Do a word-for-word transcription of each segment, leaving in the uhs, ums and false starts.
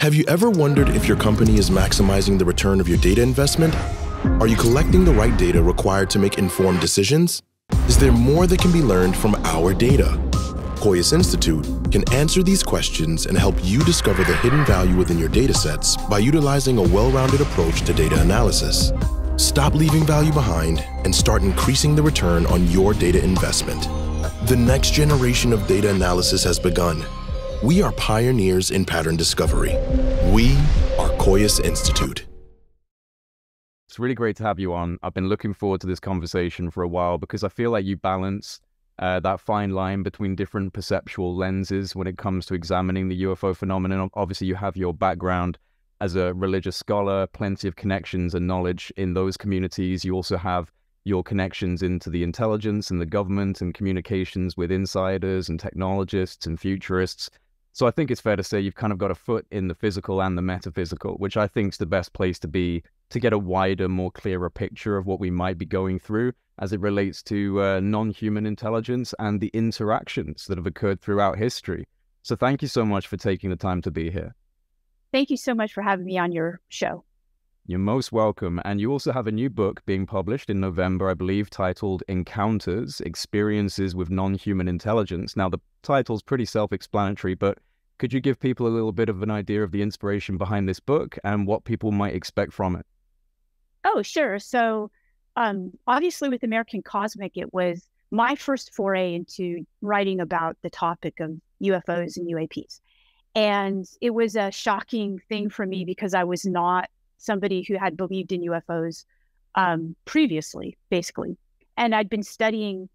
Have you ever wondered if your company is maximizing the return of your data investment? Are you collecting the right data required to make informed decisions? Is there more that can be learned from our data? Coeus Institute can answer these questions and help you discover the hidden value within your datasets by utilizing a well-rounded approach to data analysis. Stop leaving value behind and start increasing the return on your data investment. The next generation of data analysis has begun. We are pioneers in pattern discovery. We are Coeus Institute. It's really great to have you on. I've been looking forward to this conversation for a while because I feel like you balance uh, that fine line between different perceptual lenses when it comes to examining the U F O phenomenon. Obviously, you have your background as a religious scholar, plenty of connections and knowledge in those communities. You also have your connections into the intelligence and the government and communications with insiders and technologists and futurists. So I think it's fair to say you've kind of got a foot in the physical and the metaphysical, which I think is the best place to be to get a wider, more clearer picture of what we might be going through as it relates to uh, non-human intelligence and the interactions that have occurred throughout history. So thank you so much for taking the time to be here. Thank you so much for having me on your show. You're most welcome. And you also have a new book being published in November, I believe, titled Encounters, Experiences with Non-Human Intelligence. Now, the title's pretty self-explanatory, but could you give people a little bit of an idea of the inspiration behind this book and what people might expect from it? Oh, sure. So um, obviously with American Cosmic, it was my first foray into writing about the topic of U F Os and U A Ps. And it was a shocking thing for me because I was not somebody who had believed in U F Os um, previously, basically. And I'd been studying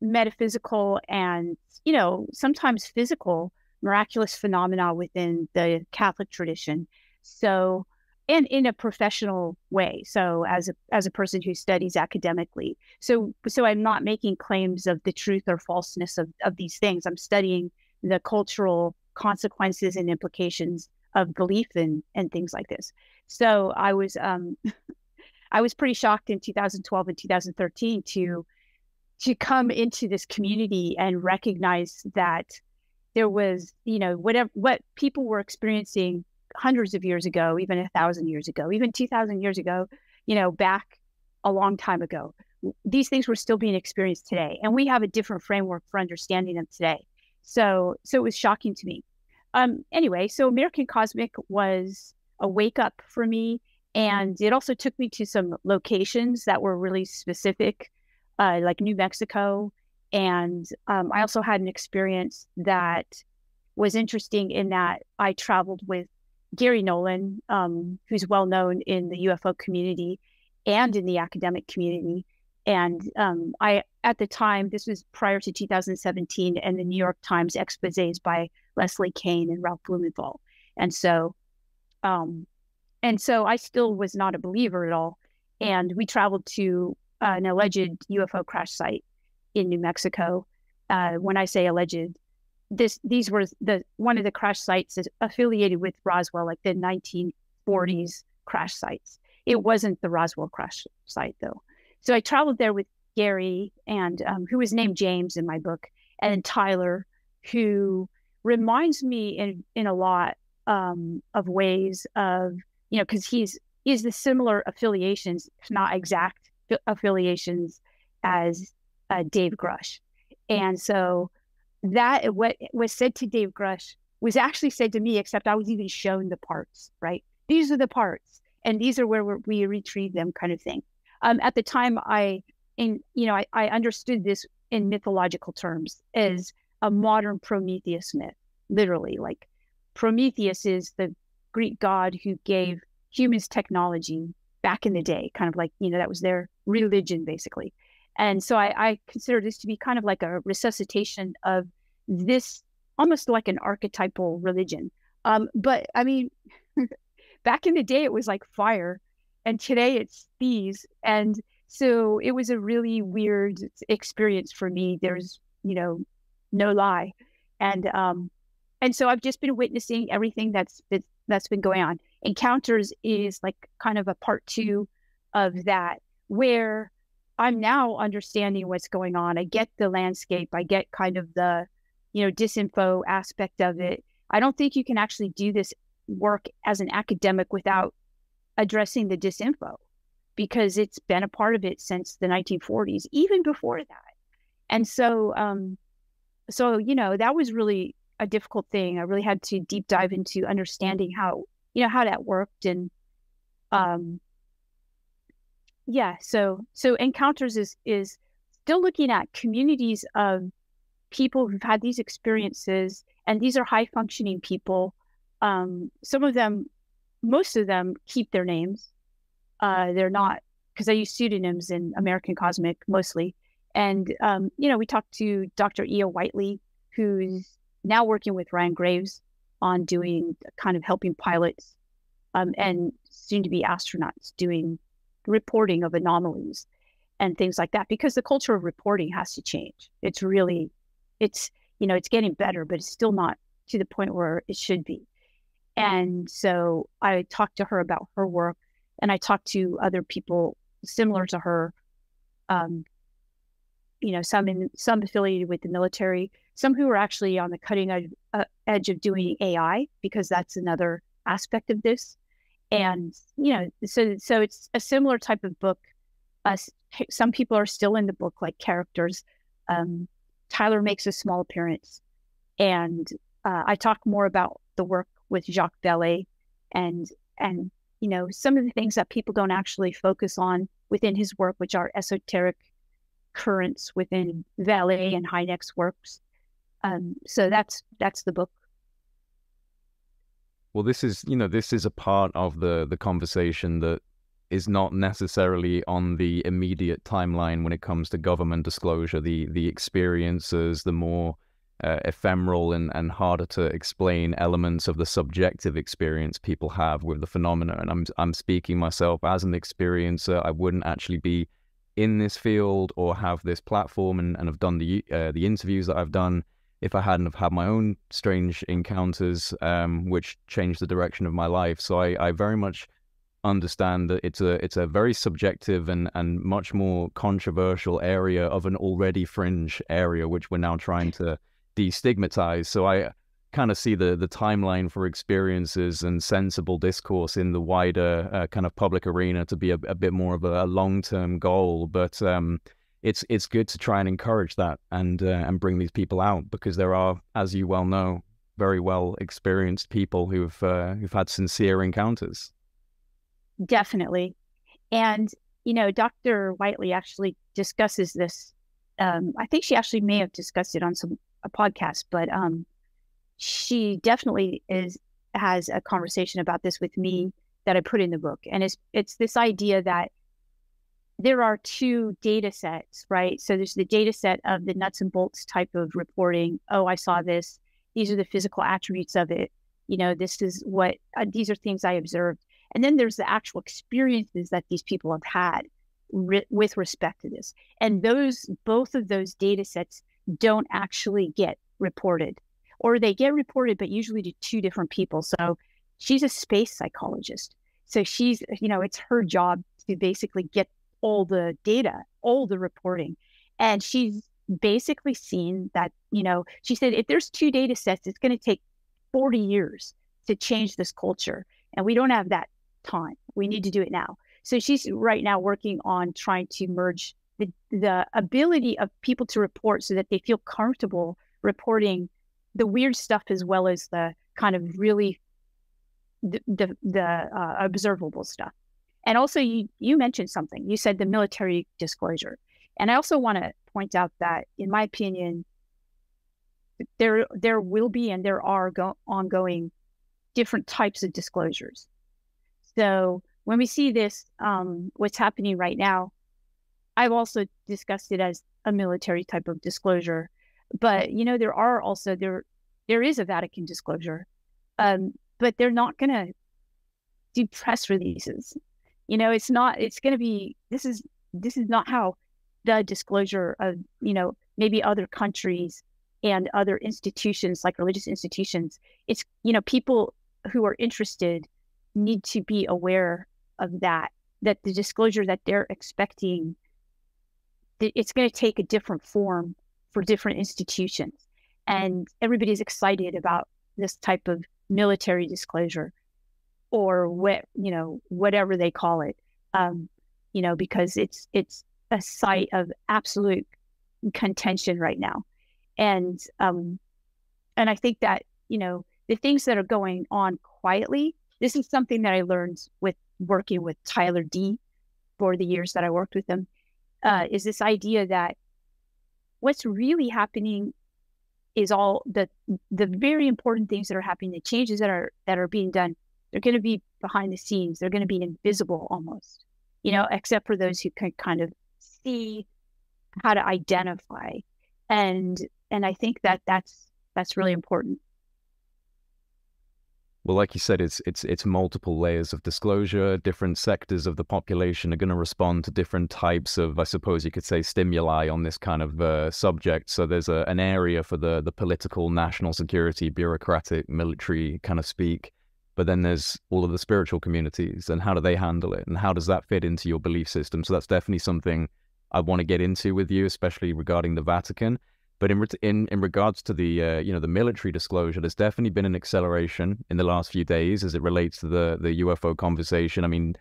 metaphysical and, you know, sometimes physical miraculous phenomena within the Catholic tradition. So, and in a professional way. So as a, as a person who studies academically. So, so I'm not making claims of the truth or falseness of, of these things. I'm studying the cultural consequences and implications of belief and, and things like this. So I was, um, I was pretty shocked in two thousand twelve and two thousand thirteen to, to come into this community and recognize that there was, you know, whatever, what people were experiencing hundreds of years ago, even a thousand years ago, even two thousand years ago, you know, back a long time ago, these things were still being experienced today. And we have a different framework for understanding them today. So, so it was shocking to me. Um, anyway, so American Cosmic was a wake up for me. And it also took me to some locations that were really specific, uh, like New Mexico. And um, I also had an experience that was interesting in that I traveled with Gary Nolan, um, who's well known in the U F O community and in the academic community. And um, I, at the time, this was prior to two thousand seventeen and the New York Times exposés by Leslie Kane and Ralph Blumenthal. And so, um, and so I still was not a believer at all. And we traveled to uh, an alleged U F O crash site in New Mexico. Uh, when I say alleged, this these were the one of the crash sites is affiliated with Roswell, like the nineteen forties crash sites. It wasn't the Roswell crash site though. So I traveled there with Gary, and um, who was named James in my book, and Tyler, who reminds me in in a lot um, of ways of, you know, because he's is the similar affiliations, if not exact affiliations, as Uh, Dave Grusch. And so that what was said to Dave Grusch was actually said to me, except I was even shown the parts, right? These are the parts and these are where we're, we retrieve them, kind of thing. Um, at the time I, in, you know, I, I understood this in mythological terms as a modern Prometheus myth, literally. Like Prometheus is the Greek god who gave humans technology back in the day, kind of like, you know, that was their religion basically. And so I, I consider this to be kind of like a resuscitation of this, almost like an archetypal religion. Um, but I mean, back in the day, it was like fire, and today it's these. And so it was a really weird experience for me. There's, you know, no lie. And um, and so I've just been witnessing everything that's been, that's been going on. Encounters is like kind of a part two of that, where I'm now understanding what's going on. I get the landscape. I get kind of the, you know, disinfo aspect of it. I don't think you can actually do this work as an academic without addressing the disinfo, because it's been a part of it since the nineteen forties, even before that. And so, um, so, you know, that was really a difficult thing. I really had to deep dive into understanding how, you know, how that worked. And, um, yeah, so, so Encounters is, is still looking at communities of people who've had these experiences, and these are high functioning people. Um, some of them, most of them keep their names. Uh, they're not, because I use pseudonyms in American Cosmic mostly. And, um, you know, we talked to Doctor Ea Whiteley, who's now working with Ryan Graves on doing kind of helping pilots um, and soon to be astronauts doing reporting of anomalies and things like that, because the culture of reporting has to change. It's really, it's, you know, it's getting better, but it's still not to the point where it should be. And so I talked to her about her work, and I talked to other people similar to her, um, you know, some in, some affiliated with the military, some who are actually on the cutting edge, uh, edge of doing A I, because that's another aspect of this. And, you know, so so it's a similar type of book. Uh, some people are still in the book, like characters. Um, Tyler makes a small appearance. And uh, I talk more about the work with Jacques Vallée and, and you know, some of the things that people don't actually focus on within his work, which are esoteric currents within Vallée and Hynek's works. Um, so that's that's the book. Well, this is, you know, this is a part of the, the conversation that is not necessarily on the immediate timeline when it comes to government disclosure, the, the experiences, the more Uh, ephemeral and, and harder to explain elements of the subjective experience people have with the phenomena. And I'm, I'm speaking myself as an experiencer. I wouldn't actually be in this field or have this platform and, and have done the, uh, the interviews that I've done if I hadn't have had my own strange encounters, um, which changed the direction of my life. So I, I very much understand that it's a, it's a very subjective and, and much more controversial area of an already fringe area, which we're now trying to destigmatized. So I kind of see the the timeline for experiences and sensible discourse in the wider uh, kind of public arena to be a, a bit more of a, a long-term goal. But um, it's it's good to try and encourage that and uh, and bring these people out, because there are, as you well know, very well experienced people who've uh, who've had sincere encounters. Definitely, and you know, Doctor Whiteley actually discusses this. Um, I think she actually may have discussed it on some. a podcast, but um, she definitely is has a conversation about this with me that I put in the book, and it's it's this idea that there are two data sets, right? So there's the data set of the nuts and bolts type of reporting. Oh, I saw this. These are the physical attributes of it. You know, this is what uh, these are things I observed. And then there's the actual experiences that these people have had re with respect to this. And those both of those data sets don't actually get reported, or they get reported, but usually to two different people. So she's a space psychologist. So she's, you know, it's her job to basically get all the data, all the reporting. And she's basically seen that, you know, she said, if there's two data sets, it's going to take forty years to change this culture. And we don't have that time. We need to do it now. So she's right now working on trying to merge The, the ability of people to report so that they feel comfortable reporting the weird stuff as well as the kind of really the, the, the uh, observable stuff. And also you, you mentioned something. You said the military disclosure. And I also want to point out that, in my opinion, there, there will be and there are go ongoing different types of disclosures. So when we see this, um, what's happening right now, I've also discussed it as a military type of disclosure, but you know, there are also there there is a Vatican disclosure, um, but they're not going to do press releases. You know, it's not it's going to be this is this is not how the disclosure of, you know, maybe other countries and other institutions like religious institutions. It's, you know, people who are interested need to be aware of that, that the disclosure that they're expecting, it's going to take a different form for different institutions. And everybody's excited about this type of military disclosure. or what, you know, whatever they call it, um, you know, because it's, it's a site of absolute contention right now. And, um, and I think that, you know, the things that are going on quietly, this is something that I learned with working with Tyler D for the years that I worked with him, uh, is this idea that what's really happening is all the, the very important things that are happening, the changes that are, that are being done, they're going to be behind the scenes. They're going to be invisible almost, you know, except for those who can kind of see how to identify. And, and I think that that's, that's really important. Well, like you said, it's it's it's multiple layers of disclosure. Different sectors of the population are going to respond to different types of, I suppose you could say, stimuli on this kind of uh, subject. So there's a, an area for the the political, national security, bureaucratic, military kind of speak. But then there's all of the spiritual communities, and how do they handle it, and how does that fit into your belief system? So that's definitely something I want to get into with you, especially regarding the Vatican. But in, in in regards to the uh, you know, the military disclosure, there's definitely been an acceleration in the last few days as it relates to the the U F O conversation. I mean,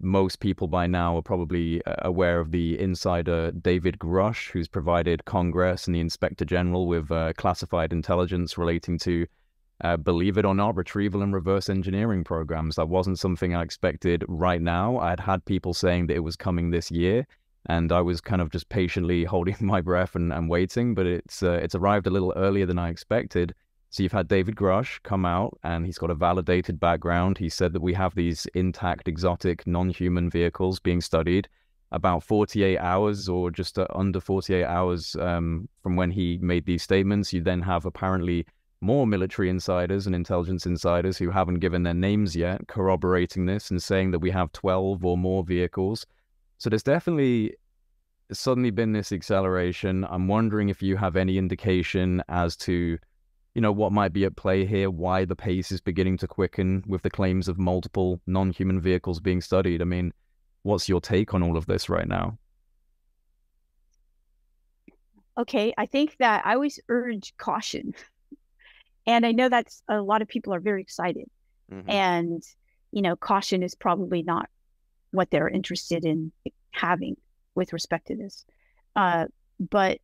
most people by now are probably aware of the insider David Grusch, who's provided Congress and the Inspector General with uh, classified intelligence relating to, uh, believe it or not, retrieval and reverse engineering programs. That wasn't something I expected right now. I'd had people saying that it was coming this year, and I was kind of just patiently holding my breath and, and waiting, but it's uh, it's arrived a little earlier than I expected. So you've had David Grusch come out, and he's got a validated background. He said that we have these intact, exotic, non-human vehicles being studied about forty-eight hours or just under forty-eight hours um, from when he made these statements. You then have apparently more military insiders and intelligence insiders who haven't given their names yet corroborating this and saying that we have twelve or more vehicles. So there's definitely suddenly been this acceleration. I'm wondering if you have any indication as to, you know, what might be at play here, why the pace is beginning to quicken with the claims of multiple non-human vehicles being studied. I mean, what's your take on all of this right now? Okay, I think that I always urge caution. And I know that's a lot of people are very excited. Mm-hmm. And, you know, caution is probably not what they're interested in having with respect to this. Uh, but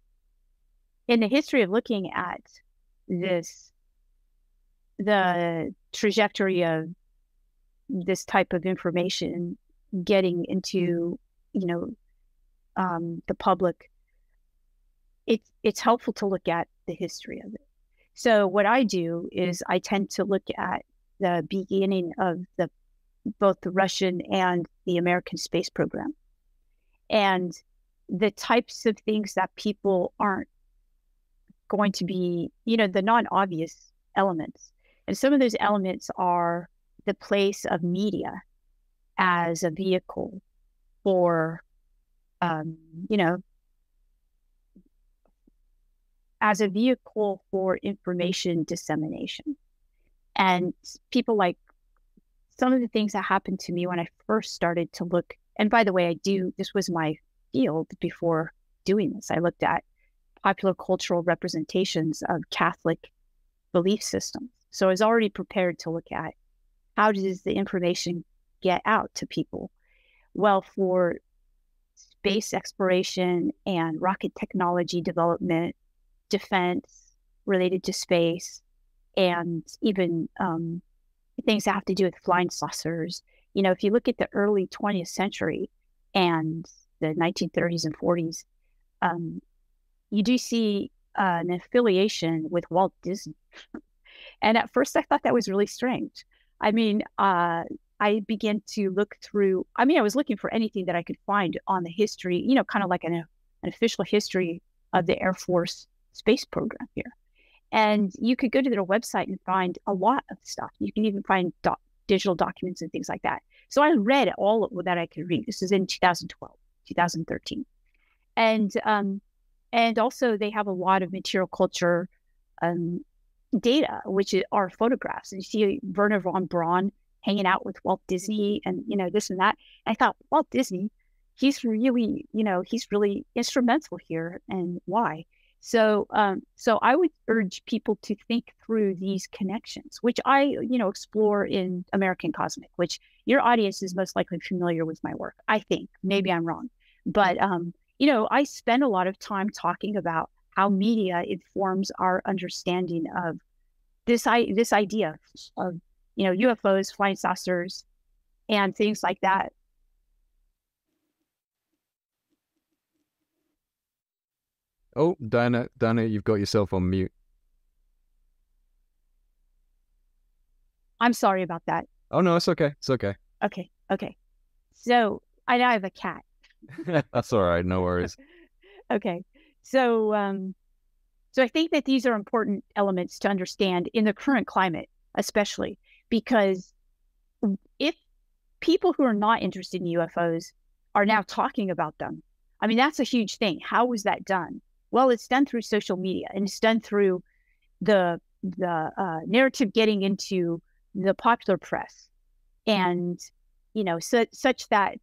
in the history of looking at this, the trajectory of this type of information getting into, you know, um, the public, it's, it's helpful to look at the history of it. So what I do is I tend to look at the beginning of the both the Russian and the American space program, and the types of things that people aren't going to be, you know, the non-obvious elements. And some of those elements are the place of media as a vehicle for, um, you know, as a vehicle for information dissemination. And people like, some of the things that happened to me when I first started to look, and by the way, I do, this was my field before doing this. I looked at popular cultural representations of Catholic belief systems. So I was already prepared to look at how does the information get out to people? Well, for space exploration and rocket technology development, defense related to space, and even, um, things that have to do with flying saucers. You know, if you look at the early twentieth century and the nineteen thirties and forties, um, you do see uh, an affiliation with Walt Disney. And at first I thought that was really strange. I mean, uh, I began to look through, I mean, I was looking for anything that I could find on the history, you know, kind of like an, an official history of the Air Force space program here. And you could go to their website and find a lot of stuff. You can even find doc digital documents and things like that. So I read all of that I could read. This is in two thousand twelve, two thousand thirteen. And, um, and also they have a lot of material culture um, data, which are photographs. And you see Werner von Braun hanging out with Walt Disney and, you know, this and that. And I thought, Walt Disney, he's really, you know, he's really instrumental here, and why? So, um, so I would urge people to think through these connections, which I, you know, explore in American Cosmic, which your audience is most likely familiar with my work. I think maybe I'm wrong, but um, you know, I spend a lot of time talking about how media informs our understanding of this I this idea of you know U F Os, flying saucers, and things like that. Oh, Diana, Diana, you've got yourself on mute. I'm sorry about that. Oh, no, it's okay. It's okay. Okay. Okay. So I now have a cat. That's all right. No worries. Okay. So, um, so I think that these are important elements to understand in the current climate, especially because if people who are not interested in U F Os are now talking about them, I mean, that's a huge thing. How was that done? Well, it's done through social media, and it's done through the the uh, narrative getting into the popular press, and you know, so, such that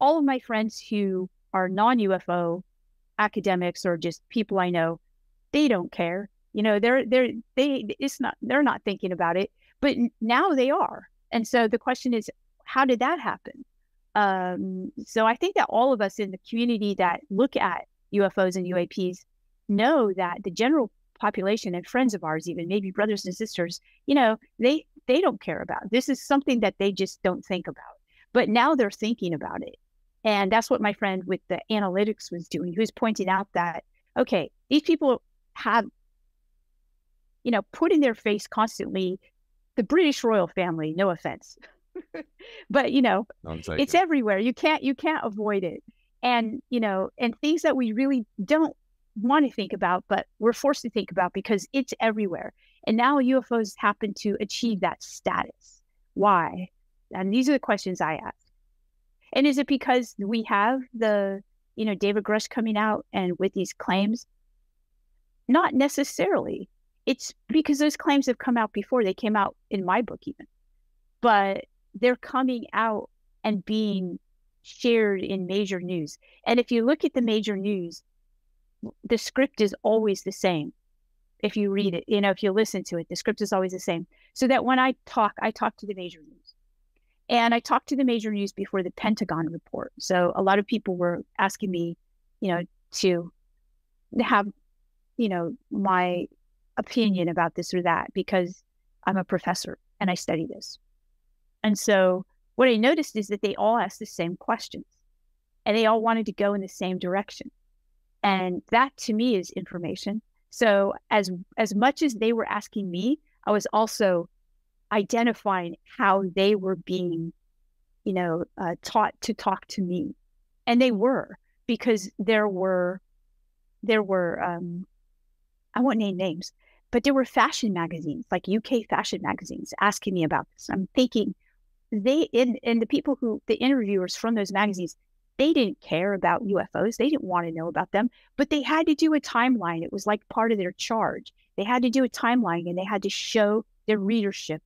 all of my friends who are non-U F O academics or just people I know, they don't care. You know, they're they're they it's not they're not thinking about it, but now they are. And so the question is, how did that happen? Um, so I think that all of us in the community that look at U F Os and U A Ps know that the general population and friends of ours, even maybe brothers and sisters, you know, they, they don't care about it. This is something that they just don't think about, but now they're thinking about it. And that's what my friend with the analytics was doing. He was pointing out that, okay, these people have, you know, put in their face constantly the British royal family, no offense, but you know, it's everywhere. You can't, you can't avoid it. And, you know, and things that we really don't want to think about, but we're forced to think about because it's everywhere. And now U F Os happen to achieve that status. Why? And these are the questions I ask. And is it because we have the, you know, David Grusch coming out and with these claims? Not necessarily. It's because those claims have come out before. They came out in my book even. But they're coming out and being shared in major news. And if you look at the major news, the script is always the same. If you read it, you know, if you listen to it, the script is always the same. So that when I talk, I talk to the major news. And I talked to the major news before the Pentagon report. So a lot of people were asking me, you know, to have, you know, my opinion about this or that because I'm a professor and I study this. And so what I noticed is that they all asked the same questions and they all wanted to go in the same direction. And that to me is information. So as, as much as they were asking me, I was also identifying how they were being, you know, uh, taught to talk to me. And they were, because there were, there were, um, I won't name names, but there were fashion magazines, like U K fashion magazines asking me about this. I'm thinking, They and, and the people who, the interviewers from those magazines, they didn't care about U F Os. They didn't want to know about them, but they had to do a timeline. It was like part of their charge. They had to do a timeline and they had to show their readership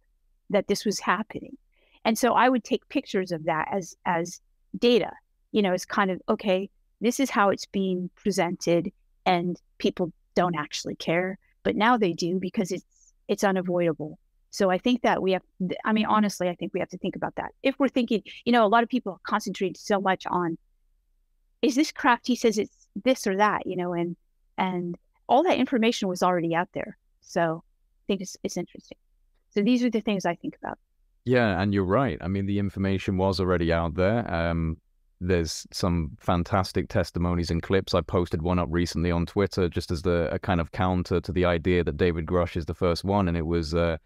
that this was happening. And so I would take pictures of that as, as data, you know, as kind of, okay, this is how it's being presented and people don't actually care, but now they do because it's, it's unavoidable. So I think that we have, I mean, honestly, I think we have to think about that. If we're thinking, you know, a lot of people concentrate so much on, is this craft? He says it's this or that, you know, and and all that information was already out there. So I think it's, it's interesting. So these are the things I think about. Yeah, and you're right. I mean, the information was already out there. Um, there's some fantastic testimonies and clips. I posted one up recently on Twitter just as the a kind of counter to the idea that David Grusch is the first one. And it was... Uh,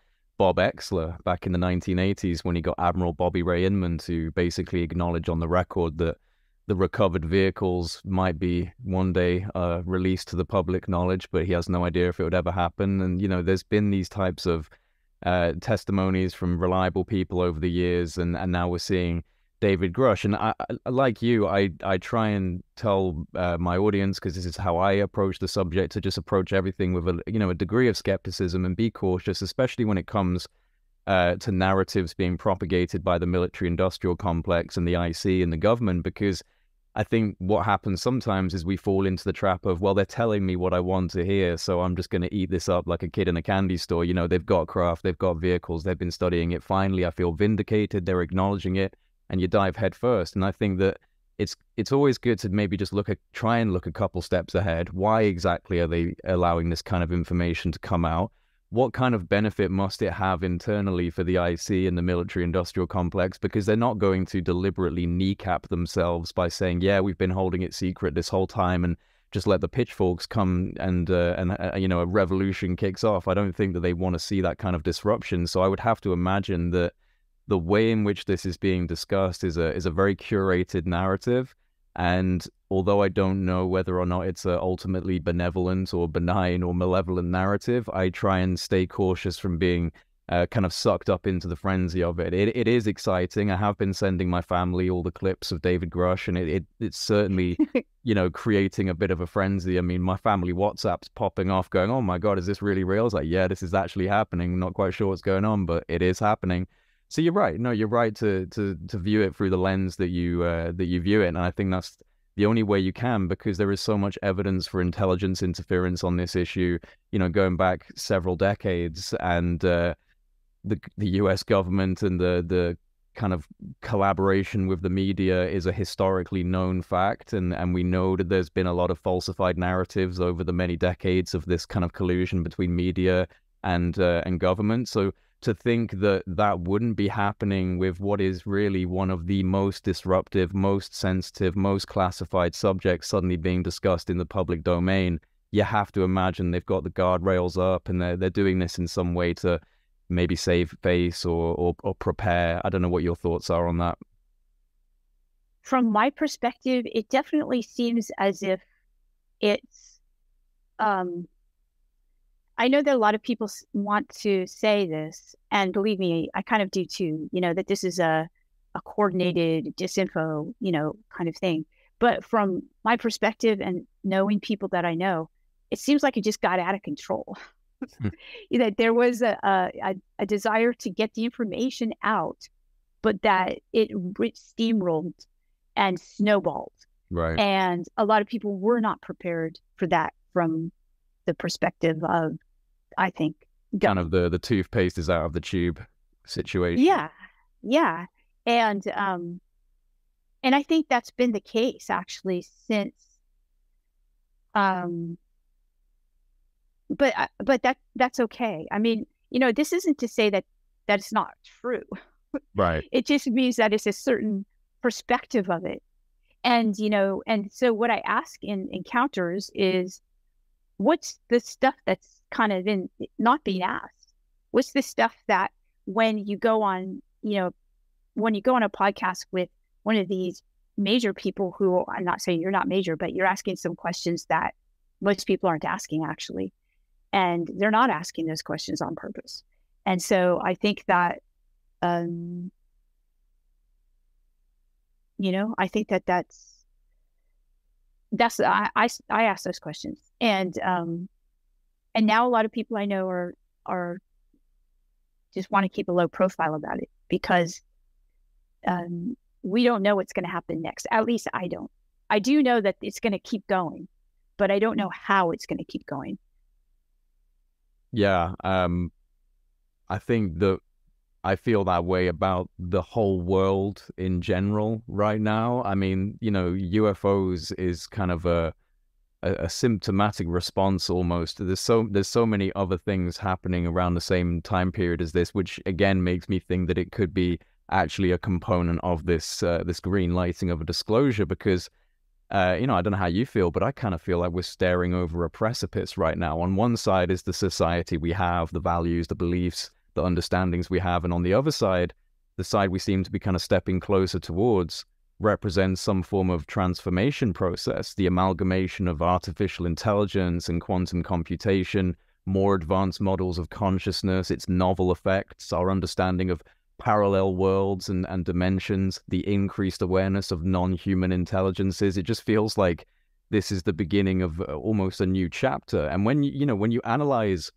Bob Wexler back in the nineteen eighties when he got Admiral Bobby Ray Inman to basically acknowledge on the record that the recovered vehicles might be one day uh, released to the public knowledge, but he has no idea if it would ever happen. And, you know, there's been these types of uh, testimonies from reliable people over the years, and, and now we're seeing David Grusch. And I, I, like you, I, I try and tell uh, my audience, because this is how I approach the subject, to just approach everything with a, you know, a degree of skepticism and be cautious, especially when it comes uh, to narratives being propagated by the military industrial complex and the I C and the government, because I think what happens sometimes is we fall into the trap of, well, they're telling me what I want to hear, so I'm just going to eat this up like a kid in a candy store. You know, they've got craft, they've got vehicles, they've been studying it. Finally, I feel vindicated. They're acknowledging it, and you dive head first. And I think that it's it's always good to maybe just look at try and look a couple steps ahead. Why exactly are they allowing this kind of information to come out? What kind of benefit must it have internally for the I C and the military-industrial complex? Because they're not going to deliberately kneecap themselves by saying, yeah, we've been holding it secret this whole time and just let the pitchforks come and, uh, and uh, you know, a revolution kicks off. I don't think that they want to see that kind of disruption. So I would have to imagine that the way in which this is being discussed is a, is a very curated narrative. And although I don't know whether or not it's a ultimately benevolent or benign or malevolent narrative, I try and stay cautious from being uh, kind of sucked up into the frenzy of it. It it is exciting. I have been sending my family all the clips of David Grusch, and it, it it's certainly, you know, creating a bit of a frenzy. I mean, my family WhatsApp's popping off going, oh my God, is this really real? It's like, yeah, this is actually happening. Not quite sure what's going on, but it is happening. So you're right. No, you're right to to to view it through the lens that you uh, that you view it, and I think that's the only way you can, because there is so much evidence for intelligence interference on this issue. You know, going back several decades, and uh, the the U S government and the the kind of collaboration with the media is a historically known fact, and and we know that there's been a lot of falsified narratives over the many decades of this kind of collusion between media and uh, and government. So to think that that wouldn't be happening with what is really one of the most disruptive, most sensitive, most classified subjects suddenly being discussed in the public domain, you have to imagine they've got the guardrails up, and they're, they're doing this in some way to maybe save face or, or, or prepare. I don't know what your thoughts are on that. From my perspective, it definitely seems as if it's... Um... I know that a lot of people want to say this, and believe me, I kind of do too, you know, that this is a, a coordinated disinfo, you know, kind of thing. But from my perspective and knowing people that I know, it seems like it just got out of control. That there was a, a, a desire to get the information out, but that it steamrolled and snowballed. Right. And a lot of people were not prepared for that from the perspective of, I think, kind of the the toothpaste is out of the tube situation. Yeah, yeah, and um, and I think that's been the case actually since. Um, but but that that's okay. I mean, you know, this isn't to say that that's not true. Right. It just means that it's a certain perspective of it, and you know, and so what I ask in Encounters is, what's the stuff that's kind of in not being asked? What's the stuff that when you go on, you know, when you go on a podcast with one of these major people who, I'm not saying you're not major, but you're asking some questions that most people aren't asking actually. And they're not asking those questions on purpose. And so I think that, um, you know, I think that that's, that's I, I I ask those questions, and um and now a lot of people I know are are just want to keep a low profile about it, because um we don't know what's going to happen next. At least I don't. I do know that it's going to keep going, but I don't know how it's going to keep going. Yeah, um I think that I feel that way about the whole world in general right now. I mean, you know, U F Os is kind of a, a a symptomatic response almost. There's so there's so many other things happening around the same time period as this, which again makes me think that it could be actually a component of this uh, this green lighting of a disclosure. Because uh, you know, I don't know how you feel, but I kind of feel like we're staring over a precipice right now. On one side is the society we have, the values, the beliefs, the understandings we have, and on the other side, the side we seem to be kind of stepping closer towards represents some form of transformation process, the amalgamation of artificial intelligence and quantum computation, more advanced models of consciousness, its novel effects, our understanding of parallel worlds and, and dimensions, the increased awareness of non-human intelligences. It just feels like this is the beginning of almost a new chapter. And when you, you know, when you analyze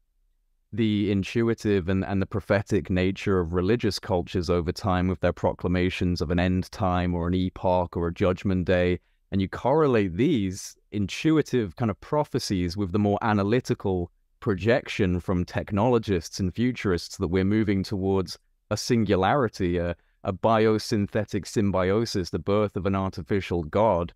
the intuitive and, and the prophetic nature of religious cultures over time with their proclamations of an end time or an epoch or a judgment day, And you correlate these intuitive kind of prophecies with the more analytical projection from technologists and futurists that we're moving towards a singularity, a, a biosynthetic symbiosis, the birth of an artificial god.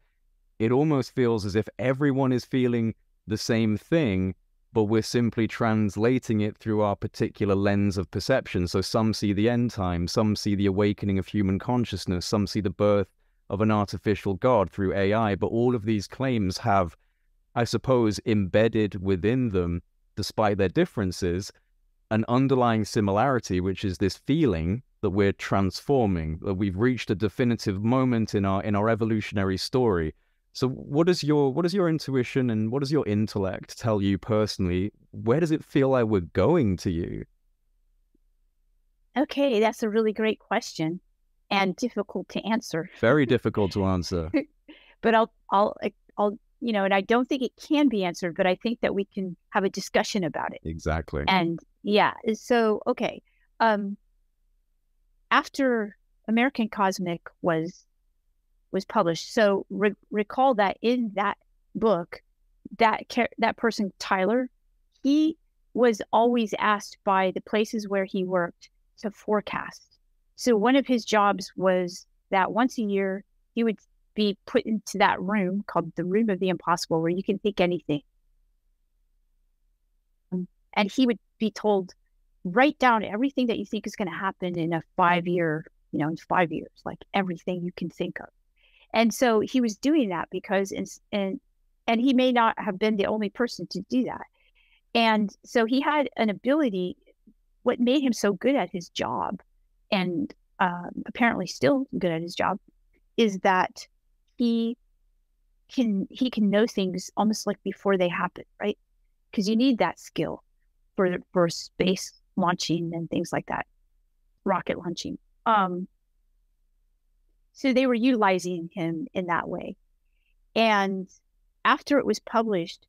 It almost feels as if everyone is feeling the same thing, but we're simply translating it through our particular lens of perception. So some see the end time, some see the awakening of human consciousness, some see the birth of an artificial god through A I, but all of these claims have, I suppose, embedded within them, despite their differences, an underlying similarity, which is this feeling that we're transforming, that we've reached a definitive moment in our in our evolutionary story. So what does your what does your intuition and what does your intellect tell you personally? Where does it feel like we're going to you? Okay, that's a really great question and difficult to answer. Very difficult to answer. But I'll I'll I'll you know, and I don't think it can be answered, but I think that we can have a discussion about it. Exactly. And yeah, so okay. Um after American Cosmic was was published. So re recall that in that book, that that person, Tyler, he was always asked by the places where he worked to forecast. So one of his jobs was that once a year, he would be put into that room called the Room of the Impossible, where you can think anything. And he would be told, write down everything that you think is going to happen in a five-year, you know, in five years, like everything you can think of. And so he was doing that because, in, and and he may not have been the only person to do that. And so he had an ability, what made him so good at his job, and um, apparently still good at his job, is that he can, he can know things almost like before they happen, right? Because you need that skill for, for space launching and things like that, rocket launching. Um, So they were utilizing him in that way. And after it was published,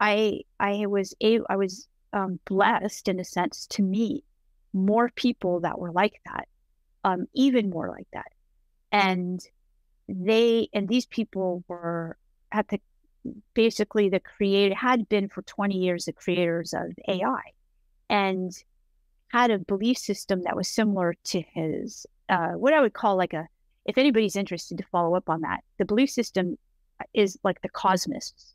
I I was a, I was um, blessed in a sense to meet more people that were like that, um, even more like that. And they and these people were at the basically the creator had been for twenty years the creators of A I, and had a belief system that was similar to his uh, what I would call like a. If anybody's interested to follow up on that, the belief system is like the Cosmists,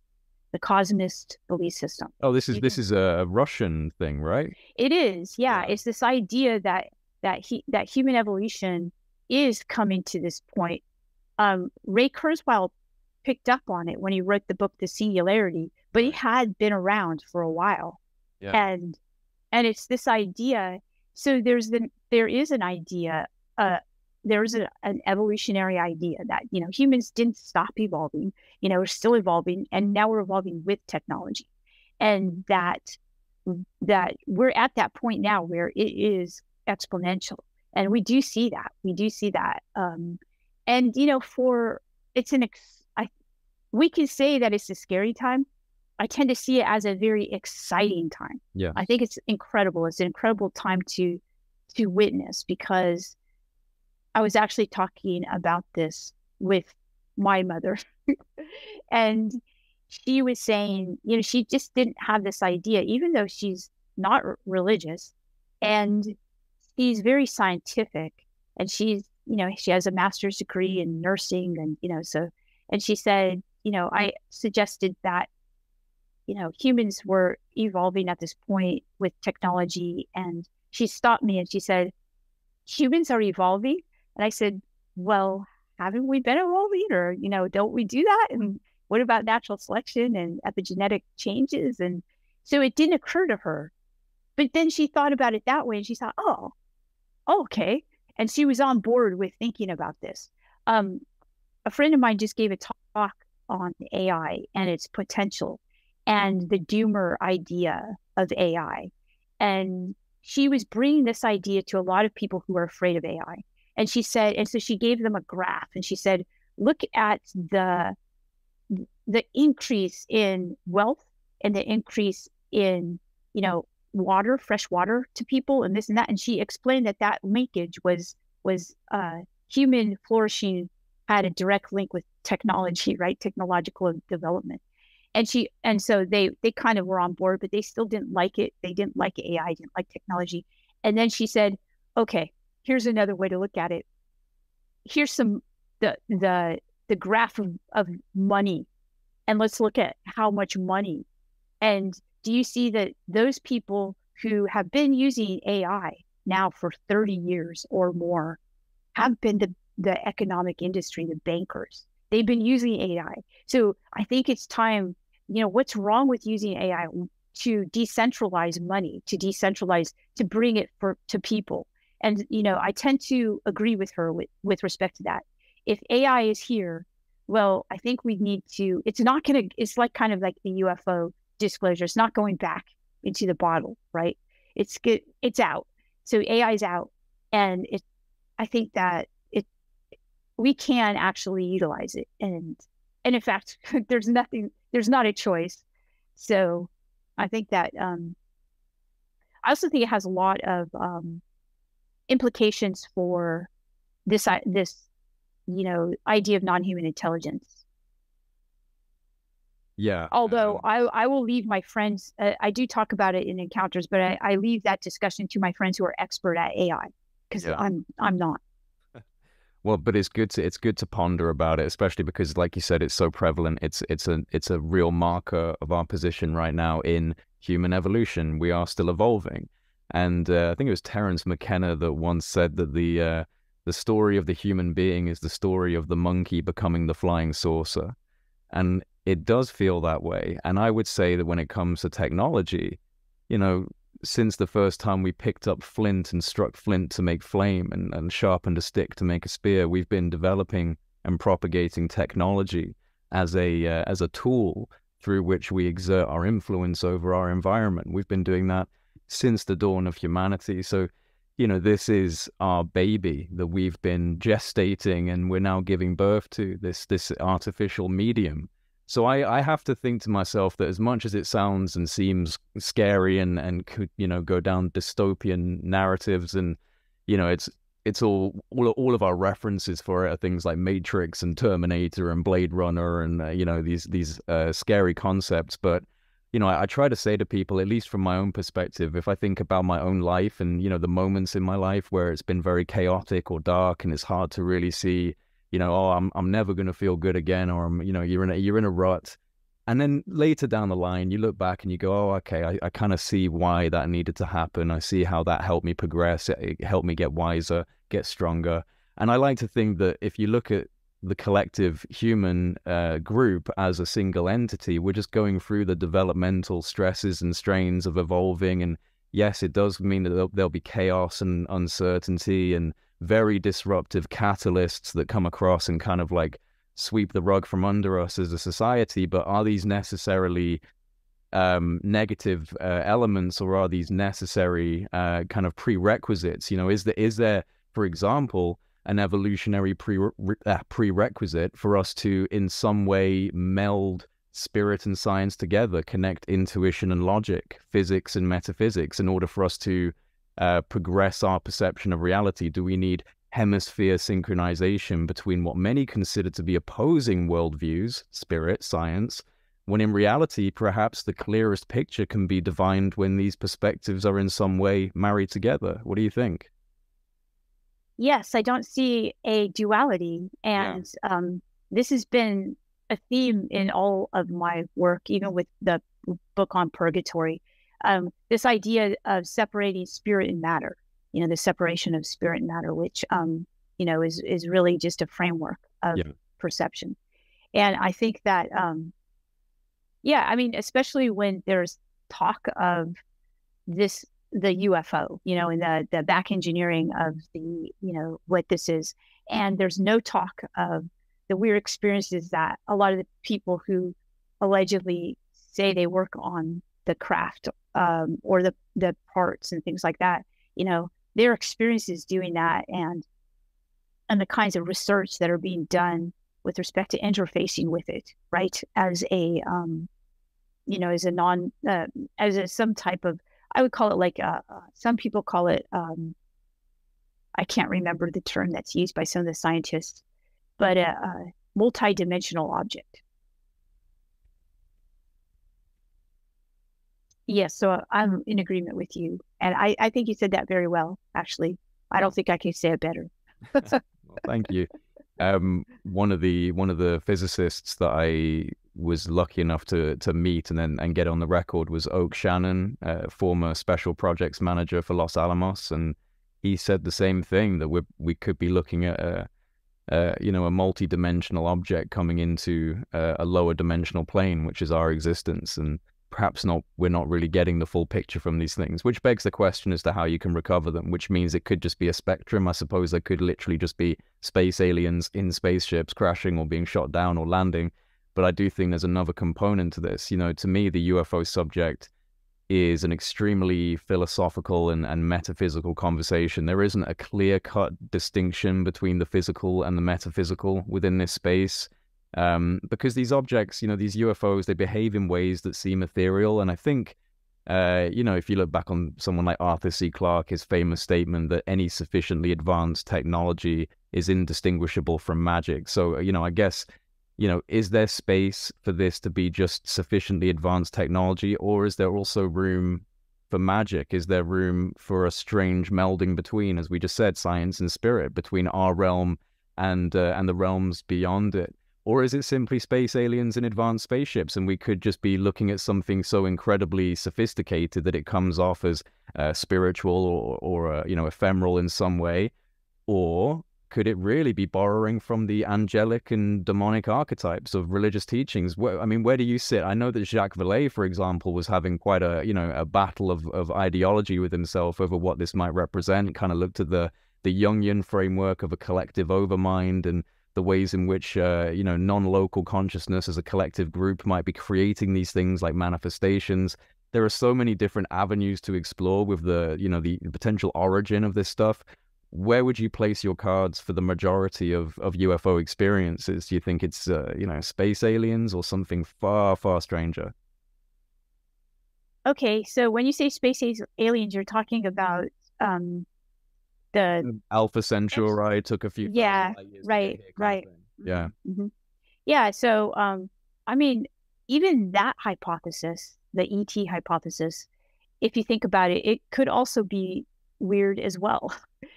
the Cosmist belief system. Oh, this is this is a Russian thing, right? It is, yeah. yeah. It's this idea that that he that human evolution is coming to this point. Um, Ray Kurzweil picked up on it when he wrote the book The Singularity, but it had been around for a while, yeah. and and it's this idea. So there's the there is an idea. Uh, There's a, an evolutionary idea that, you know, humans didn't stop evolving, you know, we're still evolving, and now we're evolving with technology, and that, that we're at that point now where it is exponential. And we do see that, we do see that. Um, and, you know, for, it's an, ex, I, we can say that it's a scary time. I tend to see it as a very exciting time. Yeah. I think it's incredible. It's an incredible time to, to witness, because I was actually talking about this with my mother and she was saying, you know, she just didn't have this idea, even though she's not religious and she's very scientific, and she's, you know, she has a master's degree in nursing, and, you know, so, and she said, you know, I suggested that, you know, humans were evolving at this point with technology, and she stopped me and she said, humans are evolving. And I said, well, haven't we been evolving? Or, you know, don't we do that? And what about natural selection and epigenetic changes? And so it didn't occur to her. But then she thought about it that way, and she thought, oh, okay. And she was on board with thinking about this. Um, a friend of mine just gave a talk on A I and its potential and the doomer idea of A I. And she was bringing this idea to a lot of people who are afraid of A I. And she said, and so she gave them a graph, and she said, look at the the increase in wealth and the increase in, you know, water, fresh water to people and this and that. And she explained that that linkage was was uh, human flourishing had a direct link with technology, right? Technological development. And she, and so they, they kind of were on board, but they still didn't like it. They didn't like A I, didn't like technology. And then she said, okay, here's another way to look at it. Here's some, the, the, the graph of, of money, and let's look at how much money. And do you see that those people who have been using A I now for thirty years or more have been the, the economic industry, the bankers? They've been using A I. So I think it's time, you know, what's wrong with using A I to decentralize money, to decentralize, to bring it for, to people. And, you know, I tend to agree with her with, with respect to that. If A I is here, well, I think we need to, it's not going to, it's like kind of like the U F O disclosure. It's not going back into the bottle, right? It's good. It's out. So A I is out. And it, I think that it, we can actually utilize it. And, and in fact, there's nothing, there's not a choice. So I think that, um, I also think it has a lot of, um, implications for this, this, you know, idea of non-human intelligence. Yeah. Although um, I, I will leave my friends, uh, I do talk about it in Encounters, but I, I leave that discussion to my friends who are expert at A I, because yeah. I'm, I'm not. Well, but it's good to, it's good to ponder about it, especially because, like you said, it's so prevalent. It's, it's a, it's a real marker of our position right now in human evolution. We are still evolving. And uh, I think it was Terence McKenna that once said that the, uh, the story of the human being is the story of the monkey becoming the flying saucer. And it does feel that way. And I would say that when it comes to technology, you know, since the first time we picked up flint and struck flint to make flame and, and sharpened a stick to make a spear, we've been developing and propagating technology as a, uh, as a tool through which we exert our influence over our environment. We've been doing that since the dawn of humanity. So, you know, this is our baby that we've been gestating and we're now giving birth to, this this artificial medium. So I, I have to think to myself that as much as it sounds and seems scary and, and could, you know, go down dystopian narratives and, you know, it's it's all, all, all of our references for it are things like Matrix and Terminator and Blade Runner and, uh, you know, these, these uh, scary concepts. But you know, I, I try to say to people, at least from my own perspective, if I think about my own life and, you know, the moments in my life where it's been very chaotic or dark and it's hard to really see, you know, oh, I'm, I'm never going to feel good again, or, I'm, you know, you're in, a, you're in a rut. And then later down the line, you look back and you go, oh, okay, I, I kind of see why that needed to happen. I see how that helped me progress. It, it helped me get wiser, get stronger. And I like to think that if you look at the collective human uh, group as a single entity, we're just going through the developmental stresses and strains of evolving. And yes, it does mean that there'll, there'll be chaos and uncertainty and very disruptive catalysts that come across and kind of like sweep the rug from under us as a society. But are these necessarily um, negative uh, elements, or are these necessary uh, kind of prerequisites? You know, is there, is there, for example, an evolutionary pre uh, prerequisite for us to in some way meld spirit and science together, connect intuition and logic, physics and metaphysics, in order for us to uh, progress our perception of reality? Do we need hemisphere synchronization between what many consider to be opposing worldviews, spirit, science, when in reality, perhaps the clearest picture can be divined when these perspectives are in some way married together? What do you think? Yes, I don't see a duality. And yeah. um, this has been a theme in all of my work, even with the book on purgatory, um, this idea of separating spirit and matter, you know, the separation of spirit and matter, which, um, you know, is, is really just a framework of yeah. perception. And I think that, um, yeah, I mean, especially when there's talk of this, the U F O, you know, and the, the back engineering of the, you know, what this is. And there's no talk of the weird experiences that a lot of the people who allegedly say they work on the craft um, or the, the parts and things like that, you know, their experiences doing that, and, and the kinds of research that are being done with respect to interfacing with it, right? As a, um, you know, as a non, uh, as a, some type of, I would call it like, uh, some people call it, um, I can't remember the term that's used by some of the scientists, but a, a multi-dimensional object. Yes, so I'm in agreement with you. And I, I think you said that very well, actually. I don't think I can say it better. Well, thank you. Um, one of the one of the physicists that I was lucky enough to to meet and then and get on the record was Oak Shannon, uh, former special projects manager for Los Alamos, and he said the same thing, that we we could be looking at a, a you know a multi-dimensional object coming into a, a lower dimensional plane, which is our existence, and perhaps not we're not really getting the full picture from these things, which begs the question as to how you can recover them, which means it could just be a spectrum. I suppose there could literally just be space aliens in spaceships crashing or being shot down or landing. But I do think there's another component to this. You know, to me, the U F O subject is an extremely philosophical and, and metaphysical conversation. There isn't a clear-cut distinction between the physical and the metaphysical within this space, um, because these objects, you know, these U F Os, they behave in ways that seem ethereal. And I think, uh, you know, if you look back on someone like Arthur C. Clarke, his famous statement that any sufficiently advanced technology is indistinguishable from magic. So, you know, I guess... you know, is there space for this to be just sufficiently advanced technology, or is there also room for magic? Is there room for a strange melding between, as we just said, science and spirit, between our realm and uh, and the realms beyond it? Or is it simply space aliens in advanced spaceships, and we could just be looking at something so incredibly sophisticated that it comes off as uh, spiritual or, or uh, you know, ephemeral in some way? Or... could it really be borrowing from the angelic and demonic archetypes of religious teachings? Where, I mean, where do you sit? I know that Jacques Vallée, for example, was having quite a, you know, a battle of, of ideology with himself over what this might represent. Kind of looked at the, the Jungian framework of a collective overmind and the ways in which, uh, you know, non-local consciousness as a collective group might be creating these things like manifestations. There are so many different avenues to explore with the, you know, the potential origin of this stuff. Where would you place your cards for the majority of, of U F O experiences? Do you think it's, uh, you know, space aliens or something far, far stranger? Okay, so when you say space aliens, you're talking about um, the... Alpha Centauri took a few... Yeah, right, right. Yeah. Mm-hmm. Yeah, so, um, I mean, even that hypothesis, the E T hypothesis, if you think about it, it could also be weird as well.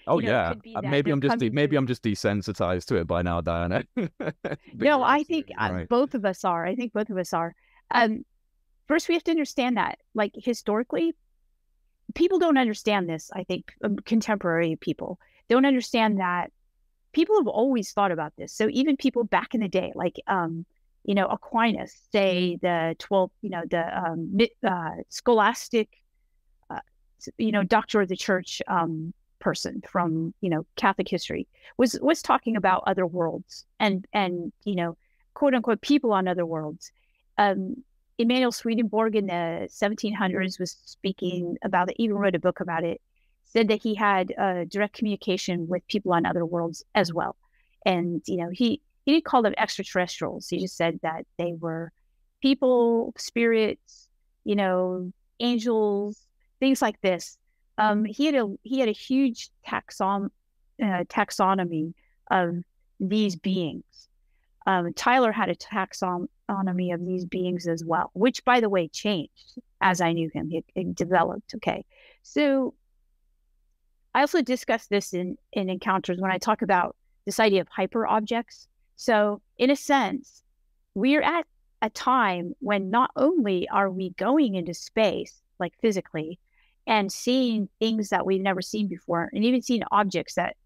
Oh, you know, yeah. Uh, maybe I'm just de maybe I'm just desensitized to it by now, Diana. No, I think right. both of us are. I think both of us are. Um, first, we have to understand that, like, historically, people don't understand this. I think um, contemporary people don't understand that people have always thought about this. So even people back in the day, like um, you know, Aquinas, say the twelfth, you know, the um, uh, scholastic, uh, you know, doctor of the church. Um, person from, you know, Catholic history was was talking about other worlds and and you know, quote unquote, people on other worlds. Um, Emmanuel Swedenborg in the seventeen hundreds was speaking about it, even wrote a book about it, said that he had uh, direct communication with people on other worlds as well. And, you know, he, he didn't call them extraterrestrials. He just said that they were people, spirits, you know, angels, things like this. Um, he had a he had a huge taxon uh, taxonomy of these beings. Um, Tyler had a taxonomy of these beings as well, which, by the way, changed as I knew him. It, it developed. Okay, so I also discussed this in in Encounters when I talk about this idea of hyper objects. So, in a sense, we're at a time when not only are we going into space, like physically, and seeing things that we've never seen before, and even seeing objects that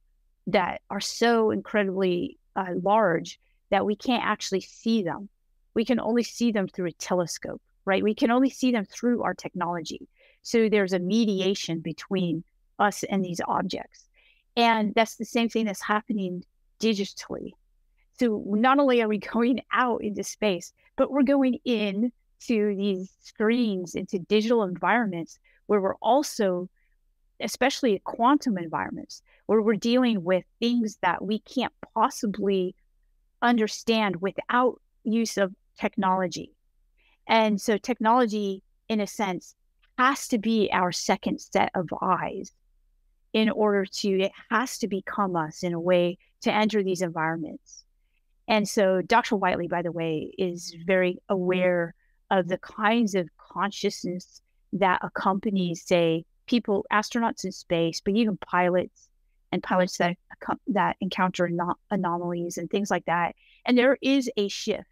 that are so incredibly uh, large that we can't actually see them. We can only see them through a telescope, right? We can only see them through our technology. So there's a mediation between us and these objects. And that's the same thing that's happening digitally. So not only are we going out into space, but we're going in to these screens, into digital environments, where we're also, especially quantum environments, where we're dealing with things that we can't possibly understand without use of technology. And so technology, in a sense, has to be our second set of eyes in order to, it has to become us in a way to enter these environments. And so Doctor Whiteley, by the way, is very aware of the kinds of consciousness that accompanies, say, people, astronauts in space, but even pilots and pilots that that encounter anom- anomalies and things like that. And there is a shift.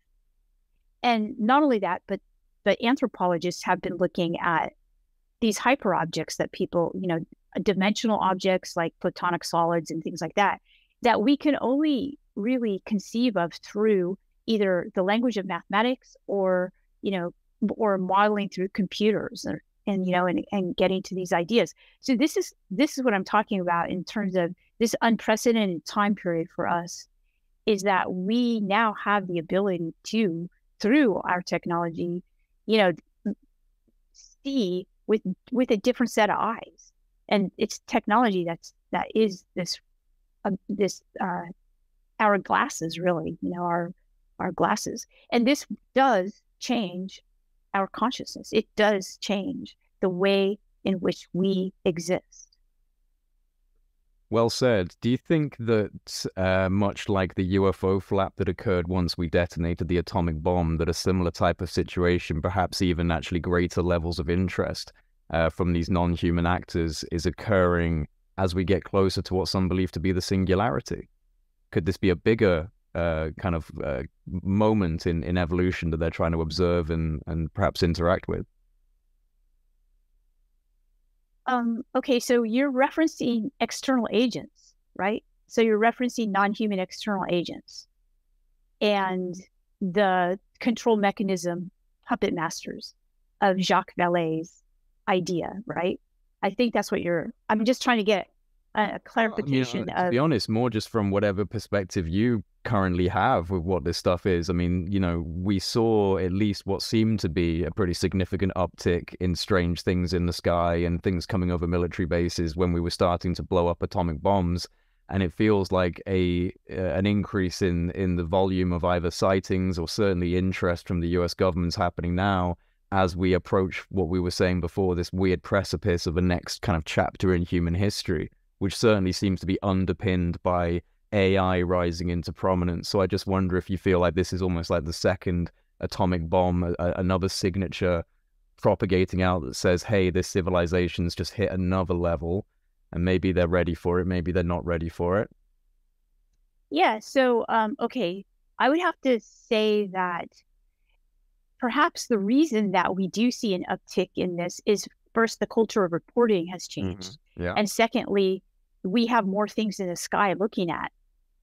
And not only that, but but anthropologists have been looking at these hyperobjects that people, you know, dimensional objects like platonic solids and things like that, that we can only really conceive of through either the language of mathematics or, you know, or modeling through computers or, and, you know, and, and getting to these ideas. So this is, this is what I'm talking about in terms of this unprecedented time period for us, is that we now have the ability to, through our technology, you know, see with, with a different set of eyes. And it's technology that's, that is this, uh, this, uh, our glasses, really, you know, our, our glasses. And this does change our consciousness. It does change the way in which we exist. Well said. Do you think that uh, much like the U F O flap that occurred once we detonated the atomic bomb, that a similar type of situation, perhaps even actually greater levels of interest uh, from these non-human actors, is occurring as we get closer to what some believe to be the singularity? Could this be a bigger uh, kind of uh, moment in, in evolution that they're trying to observe and, and perhaps interact with? Um, okay, so you're referencing external agents, right? So you're referencing non-human external agents and the control mechanism puppet masters of Jacques Vallée's idea, right? I think that's what you're, I'm just trying to get a clarification. I mean, to of... be honest, more just from whatever perspective you currently have with what this stuff is. I mean, you know, we saw at least what seemed to be a pretty significant uptick in strange things in the sky and things coming over military bases when we were starting to blow up atomic bombs. And it feels like a uh, an increase in, in the volume of either sightings or certainly interest from the U S government's happening now as we approach what we were saying before, this weird precipice of the next kind of chapter in human history, which certainly seems to be underpinned by A I rising into prominence. So I just wonder if you feel like this is almost like the second atomic bomb, a, another signature propagating out that says, hey, this civilization's just hit another level and maybe they're ready for it, maybe they're not ready for it. Yeah, so, um, okay, I would have to say that perhaps the reason that we do see an uptick in this is, first, the culture of reporting has changed. Mm-hmm. Yeah. And secondly, we have more things in the sky looking at,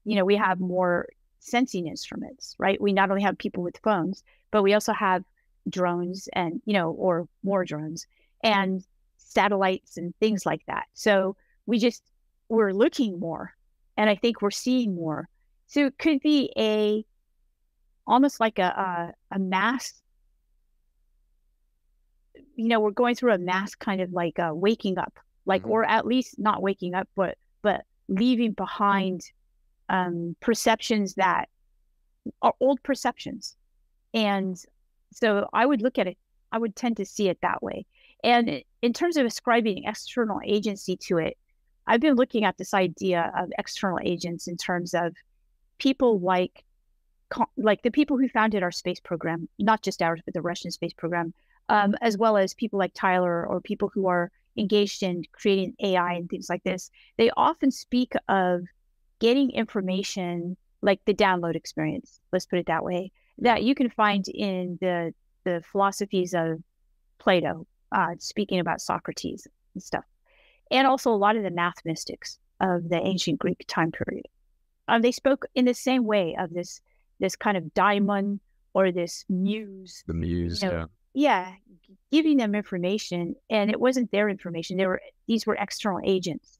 you know, we have more sensing instruments, right? We not only have people with phones, but we also have drones and, you know, or more drones and satellites and things like that. So we just, we're looking more, and I think we're seeing more. So it could be a, almost like a, a, a mass, you know, we're going through a mass kind of like a waking up, like, or at least not waking up, but but leaving behind um, perceptions that are old perceptions. And so I would look at it, I would tend to see it that way. And in terms of ascribing external agency to it, I've been looking at this idea of external agents in terms of people like, like the people who founded our space program, not just ours, but the Russian space program, um, as well as people like Tyler or people who are engaged in creating A I and things like this. They often speak of getting information like the download experience, let's put it that way, that you can find in the the philosophies of Plato, uh, speaking about Socrates and stuff, and also a lot of the math mystics of the ancient Greek time period. Um, they spoke in the same way of this this kind of daimon or this muse. The muse, you know, yeah. Yeah, giving them information, and it wasn't their information. They were these were external agents.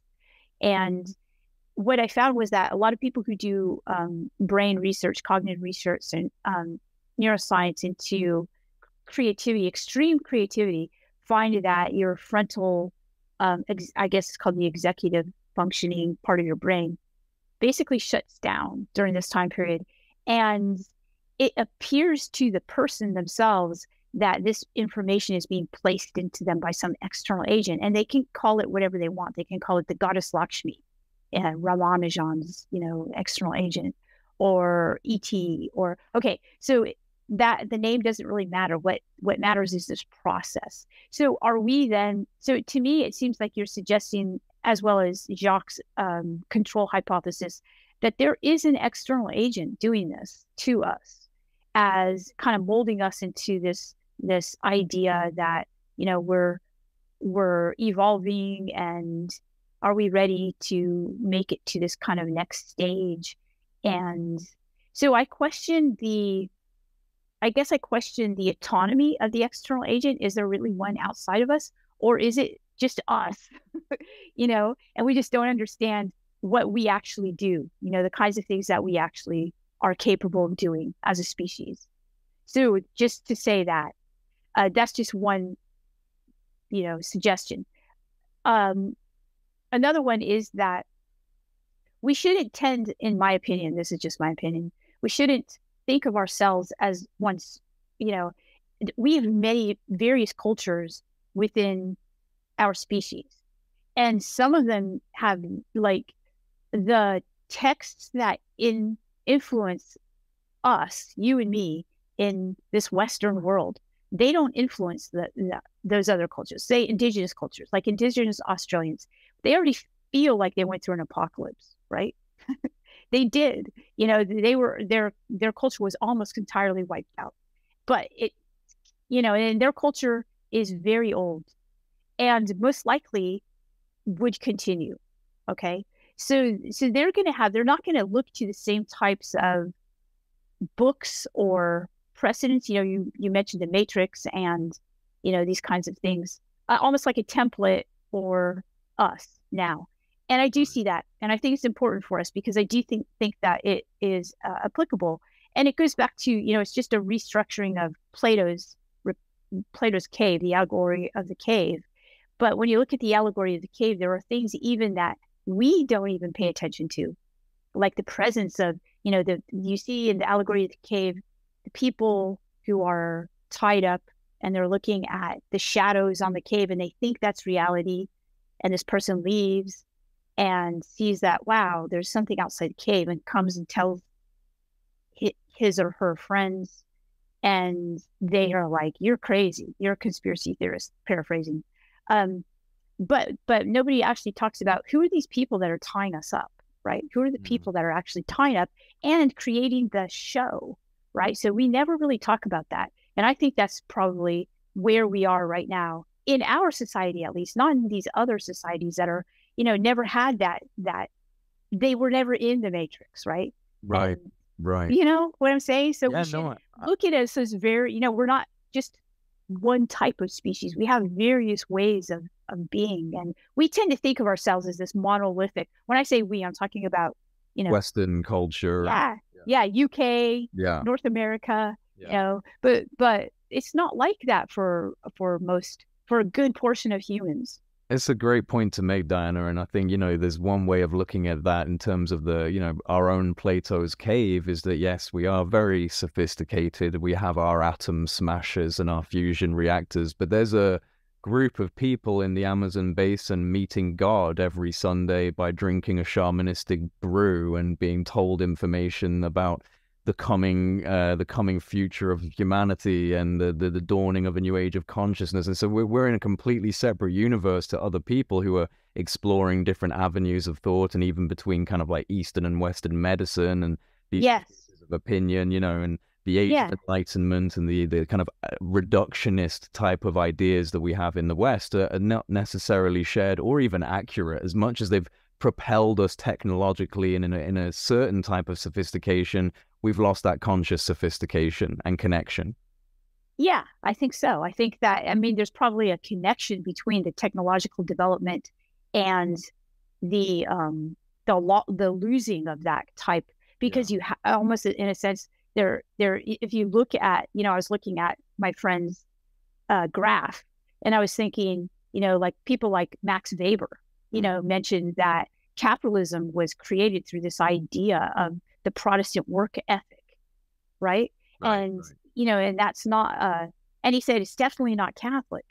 And what I found was that a lot of people who do um, brain research, cognitive research, and um, neuroscience into creativity, extreme creativity, find that your frontal, um, ex- I guess it's called the executive functioning part of your brain, basically shuts down during this time period. And it appears to the person themselves that this information is being placed into them by some external agent, and they can call it whatever they want. They can call it the goddess Lakshmi, and Ramanujan's, you know, external agent, or E T or, okay, so that the name doesn't really matter. What, what matters is this process. So are we then, so to me, it seems like you're suggesting, as well as Jacques' um, control hypothesis, that there is an external agent doing this to us, as kind of molding us into this, this idea that, you know, we're, we're evolving, and are we ready to make it to this kind of next stage? And so I questioned the, I guess I question the autonomy of the external agent. Is there really one outside of us, or is it just us, you know, and we just don't understand what we actually do, you know, the kinds of things that we actually are capable of doing as a species. So just to say that, uh, that's just one, you know, suggestion. Um, another one is that we shouldn't tend, in my opinion, this is just my opinion, we shouldn't think of ourselves as once, you know, we have many various cultures within our species. And some of them have, like, the texts that in influence us, you and me, in this Western world, they don't influence the, the, those other cultures, say indigenous cultures, like indigenous Australians. They already feel like they went through an apocalypse, right? They did, you know, they were, their, their culture was almost entirely wiped out, but it, you know, and their culture is very old and most likely would continue. Okay. So, so they're going to have, they're not going to look to the same types of books or precedents. You know, you, you mentioned the Matrix and, you know, these kinds of things, uh, almost like a template for us now. And I do see that. And I think it's important for us, because I do think, think that it is uh, applicable. And it goes back to, you know, it's just a restructuring of Plato's, re, Plato's cave, the allegory of the cave. But when you look at the allegory of the cave, there are things even that we don't even pay attention to, like the presence of, you know, the, you see in the allegory of the cave, the people who are tied up and they're looking at the shadows on the cave and they think that's reality. And this person leaves and sees that, wow, there's something outside the cave, and comes and tells his or her friends, and they are like, you're crazy, you're a conspiracy theorist, paraphrasing. Um, but but nobody actually talks about, who are these people that are tying us up, right? Who are the mm-hmm. people that are actually tying up and creating the show, right? So we never really talk about that. And I think that's probably where we are right now, in our society at least, not in these other societies that are, you know, never had that, that they were never in the Matrix, right? Right, and, right. You know what I'm saying? So yeah, we no, I, look at us as very, you know, we're not just one type of species. We have various ways of, of being. And we tend to think of ourselves as this monolithic. When I say we, I'm talking about, you know, Western culture. Yeah, yeah, yeah U K, yeah. North America, yeah. You know, but, but it's not like that for, for most, for a good portion of humans. It's a great point to make, Diana, and I think, you know, there's one way of looking at that in terms of the, you know, our own Plato's cave, is that, yes, we are very sophisticated. We have our atom smashers and our fusion reactors, but there's a group of people in the Amazon basin meeting God every Sunday by drinking a shamanistic brew and being told information about the coming, uh, the coming future of humanity and the, the the dawning of a new age of consciousness. And so we're we're in a completely separate universe to other people who are exploring different avenues of thought, and even between kind of like Eastern and Western medicine and these yes. pieces of opinion, you know, and the age yeah. of enlightenment and the the kind of reductionist type of ideas that we have in the West are, are not necessarily shared or even accurate, as much as they've propelled us technologically and in a, in a certain type of sophistication. We've lost that conscious sophistication and connection. Yeah, I think so. I think that, I mean, there's probably a connection between the technological development and the um, the lo the losing of that type, because yeah. you ha almost, in a sense, there there. If you look at, you know, I was looking at my friend's uh, graph, and I was thinking, you know, like people like Max Weber, you know, mentioned that capitalism was created through this idea of the Protestant work ethic, right? right and, right. you know, and that's not, uh, and he said, it's definitely not Catholic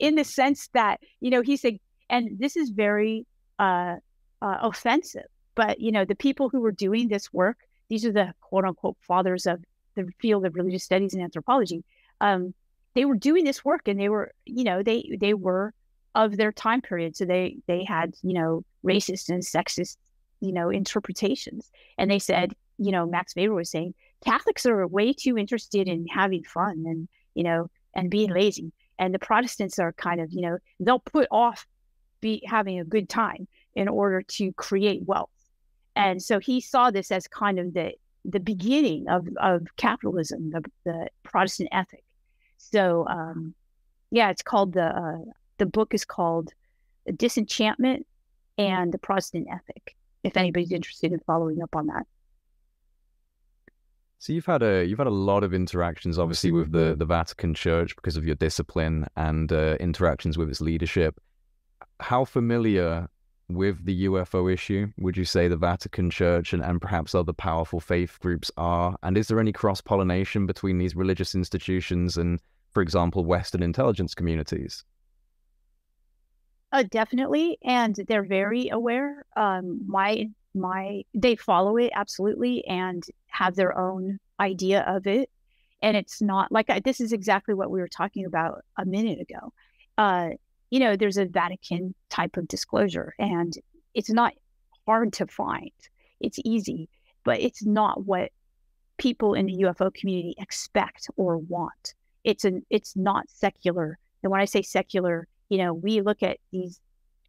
in the sense that, you know, he said, and this is very uh, uh, offensive, but, you know, the people who were doing this work, these are the quote-unquote fathers of the field of religious studies and anthropology. Um, they were doing this work, and they were, you know, they they were of their time period, so they they had, you know, racist and sexist, you know, interpretations. And they said, you know, Max Weber was saying Catholics are way too interested in having fun and, you know, and being lazy, and the Protestants are kind of, you know, they'll put off be having a good time in order to create wealth. And so he saw this as kind of the the beginning of of capitalism, the the Protestant ethic. So um, yeah, it's called the uh, the book is called Disenchantment and the Protestant Ethic, if anybody's interested in following up on that. So you've had a you've had a lot of interactions, obviously, with the the Vatican Church because of your discipline and uh, interactions with its leadership. How familiar with the U F O issue would you say the Vatican Church and, and perhaps other powerful faith groups are? And is there any cross-pollination between these religious institutions and, for example, Western intelligence communities? Uh, definitely. And they're very aware. Um, my, my, they follow it absolutely and have their own idea of it. And it's not like, I, this is exactly what we were talking about a minute ago. Uh, you know, there's a Vatican type of disclosure, and it's not hard to find. It's easy, but it's not what people in the U F O community expect or want. It's an, it's not secular. And when I say secular, you know, we look at these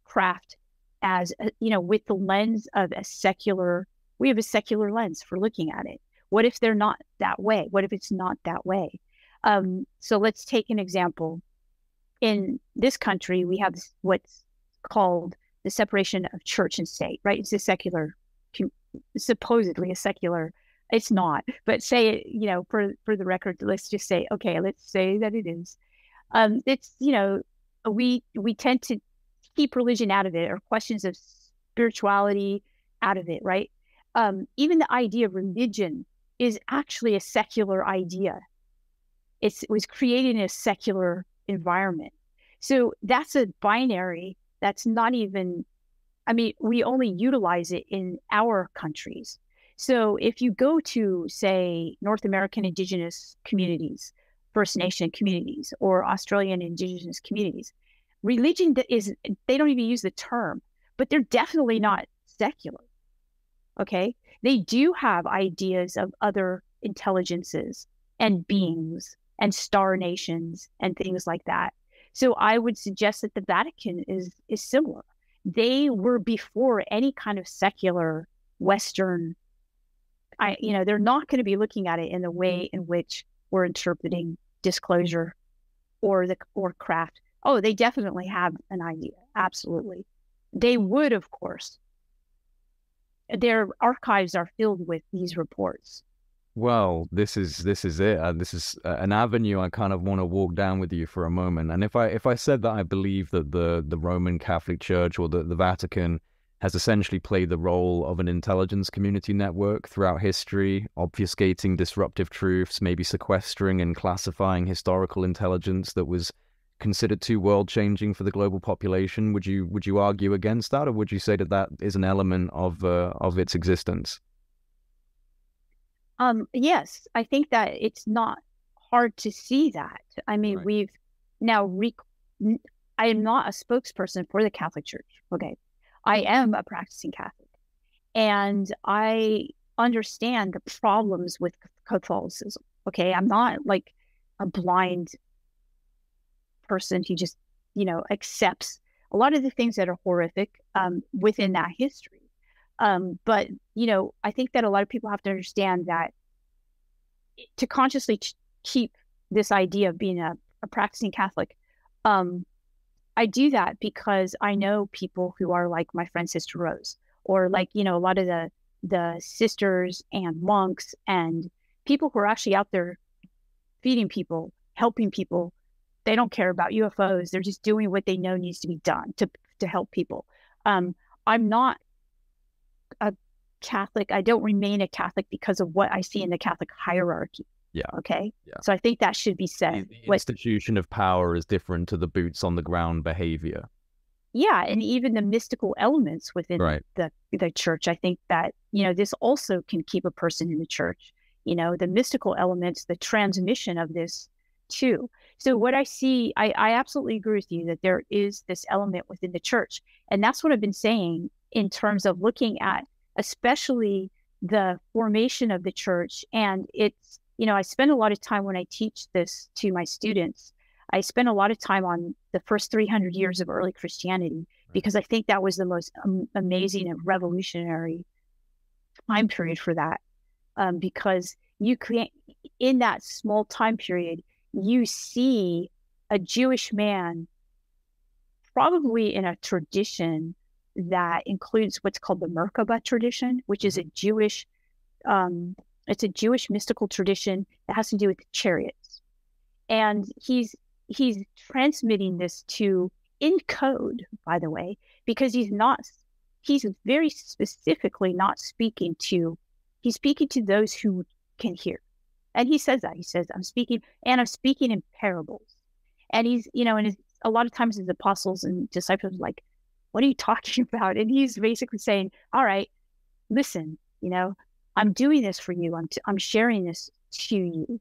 craft as, a, you know, with the lens of a secular, we have a secular lens for looking at it. What if they're not that way? What if it's not that way? Um, so let's take an example. In this country, we have what's called the separation of church and state, right? It's a secular, supposedly a secular, it's not, but say it, you know, for, for the record, let's just say, okay, let's say that it is. Um, it's, you know, we, we tend to keep religion out of it, or questions of spirituality out of it, right? Um, even the idea of religion is actually a secular idea. It's, it was created in a secular environment. So that's a binary that's not even, I mean, we only utilize it in our countries. So if you go to, say, North American Indigenous communities, First Nation communities, or Australian Indigenous communities, religion that is, they don't even use the term, but they're definitely not secular. Okay. They do have ideas of other intelligences and beings and star nations and things like that. So I would suggest that the Vatican is is similar. They were before any kind of secular Western, I you know, they're not going to be looking at it in the way in which we're interpreting disclosure or the or craft. Oh, they definitely have an idea. Absolutely. They would, of course. Their archives are filled with these reports. Well, this is this is it. Uh, this is uh, an avenue I kind of want to walk down with you for a moment. And if I if I said that I believe that the the Roman Catholic Church or the the Vatican has essentially played the role of an intelligence community network throughout history, obfuscating disruptive truths, maybe sequestering and classifying historical intelligence that was considered too world-changing for the global population, would you would you argue against that, or would you say that that is an element of uh, of its existence? Um, yes, I think that it's not hard to see that. I mean, right. we've now, re I am not a spokesperson for the Catholic Church. Okay. I am a practicing Catholic, and I understand the problems with Catholicism. Okay. I'm not like a blind person who just, you know, accepts a lot of the things that are horrific um, within that history. Um, but, you know, I think that a lot of people have to understand that to consciously ch keep this idea of being a, a practicing Catholic, um, I do that because I know people who are like my friend Sister Rose, or like, you know, a lot of the, the sisters and monks and people who are actually out there feeding people, helping people. They don't care about U F Os. They're just doing what they know needs to be done to, to help people. Um, I'm not a Catholic. I don't remain a Catholic because of what I see in the Catholic hierarchy. Yeah. Okay. Yeah. So I think that should be said. The, the institution what, of power is different to the boots on the ground behavior. Yeah, and even the mystical elements within right. the, the church. I think that, you know, this also can keep a person in the church, you know, the mystical elements, the transmission of this too. So what I see, I, I absolutely agree with you that there is this element within the church. And that's what I've been saying in terms of looking at, especially the formation of the church. And it's, you know, I spend a lot of time when I teach this to my students, I spent a lot of time on the first three hundred years of early Christianity, because I think that was the most um, amazing and revolutionary time period for that. Um, because you create, in that small time period, you see a Jewish man probably in a tradition that includes what's called the Merkabah tradition, which is a Jewish, um, it's a Jewish mystical tradition that has to do with chariots. And he's, he's transmitting this to, in code, by the way, because he's not, he's very specifically not speaking to, he's speaking to those who can hear. And he says that, he says, I'm speaking, and I'm speaking in parables. And he's, you know, and a lot of times his apostles and disciples are like, what are you talking about? And he's basically saying, all right, listen, you know, I'm doing this for you. I'm, t I'm sharing this to you.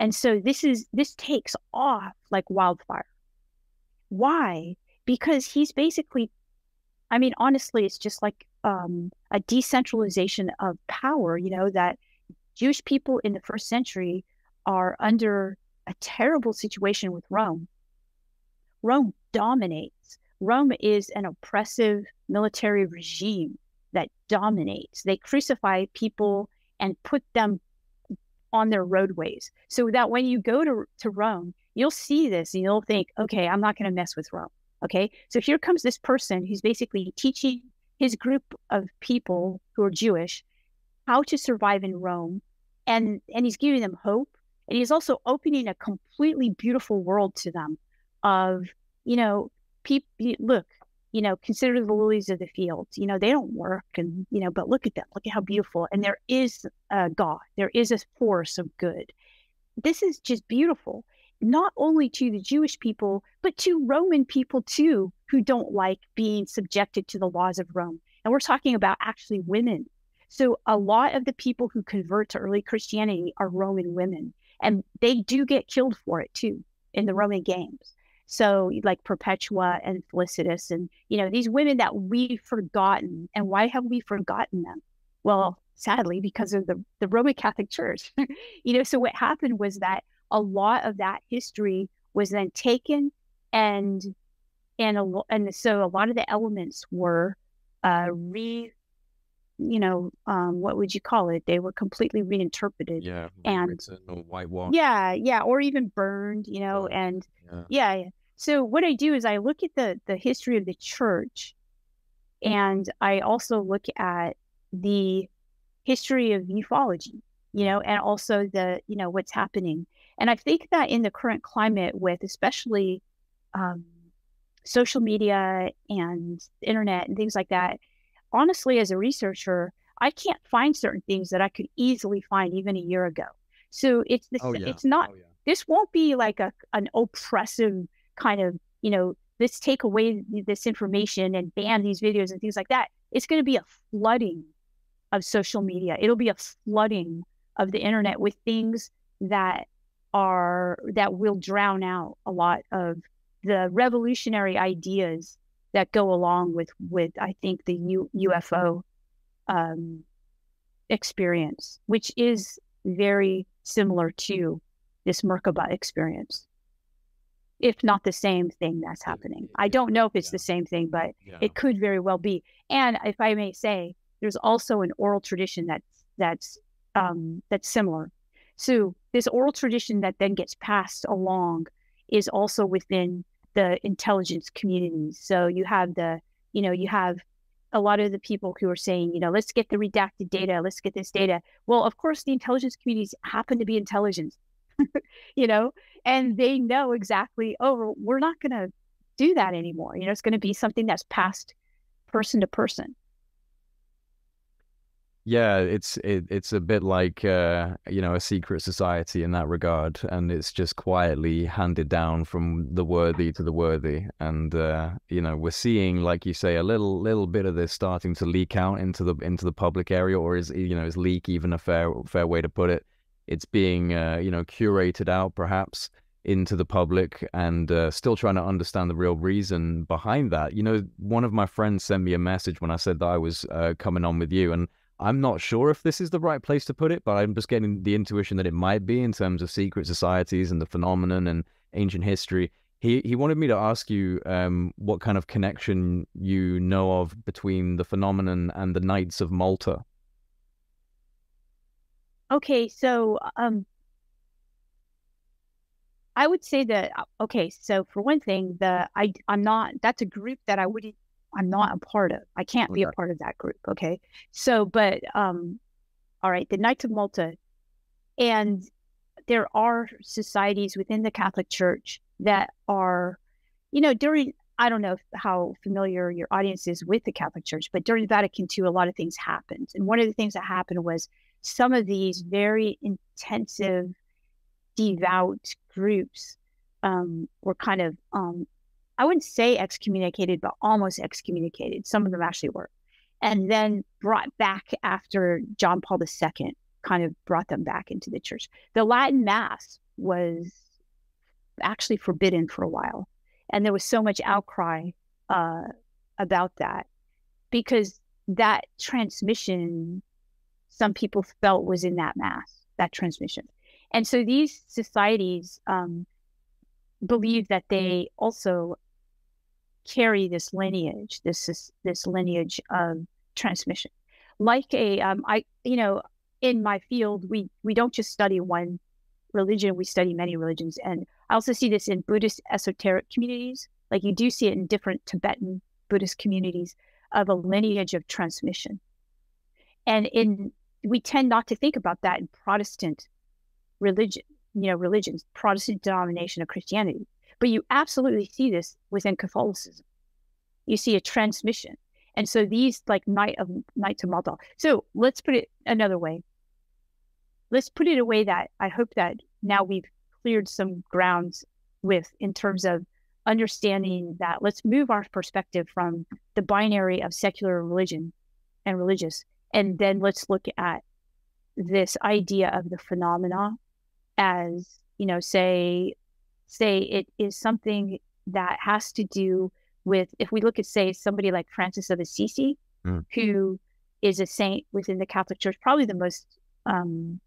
And so this is, this takes off like wildfire. Why? Because he's basically, I mean, honestly, it's just like um, a decentralization of power, you know, that Jewish people in the first century are under a terrible situation with Rome. Rome dominates. Rome is an oppressive military regime that dominates. They crucify people and put them on their roadways, so that when you go to, to Rome, you'll see this and you'll think, okay, I'm not going to mess with Rome. Okay. So here comes this person who's basically teaching his group of people who are Jewish how to survive in Rome. And, and he's giving them hope. And he's also opening a completely beautiful world to them of, you know, people, look, you know, consider the lilies of the field, you know, they don't work, and, you know, but look at them, look at how beautiful. And there is a God, there is a force of good. This is just beautiful, not only to the Jewish people, but to Roman people too, who don't like being subjected to the laws of Rome. And we're talking about actually women. So a lot of the people who convert to early Christianity are Roman women, and they do get killed for it too in the Roman games. So like Perpetua and Felicitas and, you know, these women that we've forgotten. And why have we forgotten them? Well, sadly, because of the, the Roman Catholic Church. You know, so what happened was that a lot of that history was then taken, and and, a, and so a lot of the elements were uh, re, you know, um, what would you call it? They were completely reinterpreted. Yeah, and whitewashed. Yeah, yeah, or even burned, you know, oh, and yeah. yeah, yeah. So what I do is I look at the, the history of the church, and I also look at the history of ufology, you know, and also the, you know, what's happening. And I think that in the current climate with especially um, social media and internet and things like that, honestly, as a researcher, I can't find certain things that I could easily find even a year ago. So it's this, oh, yeah. it's not, oh, yeah. this won't be like a, an oppressive kind of, you know, let's take away this information and ban these videos and things like that. It's going to be a flooding of social media. It'll be a flooding of the internet with things that are, that will drown out a lot of the revolutionary ideas that go along with, with I think, the U, UFO um, experience, which is very similar to this Merkabah experience, if not the same thing that's happening. I don't know if it's yeah. the same thing, but yeah. it could very well be. And if I may say, there's also an oral tradition that, that's, um, that's similar. So this oral tradition that then gets passed along is also within the intelligence communities. So you have the, you know, you have a lot of the people who are saying, you know, let's get the redacted data, let's get this data. Well, of course, the intelligence communities happen to be intelligent, you know, and they know exactly, oh, we're not going to do that anymore. You know, it's going to be something that's passed person to person. Yeah, it's it, it's a bit like uh, you know, a secret society in that regard, and it's just quietly handed down from the worthy to the worthy. And uh, you know, we're seeing, like you say, a little little bit of this starting to leak out into the into the public area, or is you know is leak even a fair fair way to put it? It's being uh, you know curated out perhaps into the public, and uh, still trying to understand the real reason behind that. You know, one of my friends sent me a message when I said that I was uh, coming on with you, and I'm not sure if this is the right place to put it, but I'm just getting the intuition that it might be, in terms of secret societies and the phenomenon and ancient history. He he wanted me to ask you um, what kind of connection you know of between the phenomenon and the Knights of Malta. Okay, so um, I would say that, okay, so for one thing, the I, I'm not, that's a group that I wouldn't, I'm not a part of. I can't okay. be a part of that group. Okay. So, but, um, all right, the Knights of Malta, and there are societies within the Catholic Church that are, you know, during, I don't know how familiar your audience is with the Catholic Church, but during Vatican Two, a lot of things happened. And one of the things that happened was some of these very intensive, devout groups um, were kind of, um, I wouldn't say excommunicated, but almost excommunicated. Some of them actually were. And then brought back after John Paul the Second, kind of brought them back into the church. The Latin Mass was actually forbidden for a while. And there was so much outcry uh, about that, because that transmission, some people felt, was in that Mass, that transmission. And so these societies um, believe that they also carry this lineage, this is this lineage of transmission, like a um I you know in my field we we don't just study one religion, we study many religions. And I also see this in Buddhist esoteric communities, like you do see it in different Tibetan Buddhist communities, of a lineage of transmission. And in we tend not to think about that in Protestant religion, you know religions, Protestant denomination of Christianity. But you absolutely see this within Catholicism. You see a transmission. And so these like Knight of Knights of Malta. So let's put it another way. Let's put it a way that I hope that now we've cleared some grounds with, in terms of understanding that let's move our perspective from the binary of secular religion and religious. And then let's look at this idea of the phenomena as, you know, say, say it is something that has to do with, if we look at, say, somebody like Francis of Assisi, mm. who is a saint within the Catholic Church, probably the most um,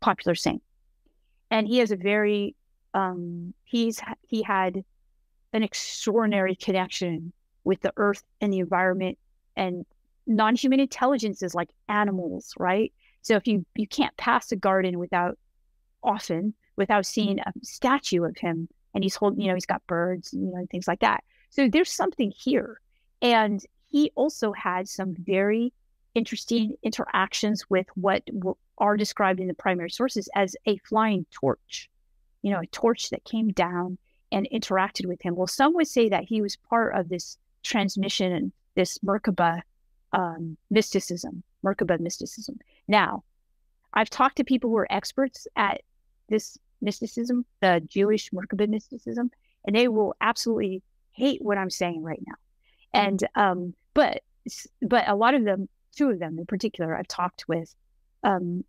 popular saint. And he has a very, um, he's he had an extraordinary connection with the earth and the environment and non-human intelligences like animals, right? So if you, you can't pass a garden without often, without seeing a statue of him, and he's holding, you know, he's got birds, you know, and things like that. So there's something here. And he also had some very interesting interactions with what are described in the primary sources as a flying torch, you know, a torch that came down and interacted with him. Well, some would say that he was part of this transmission and this Merkabah um, mysticism, Merkabah mysticism. Now, I've talked to people who are experts at this mysticism, the Jewish Merkabah mysticism, and they will absolutely hate what I'm saying right now. And um, but but a lot of them, two of them in particular, I've talked with um,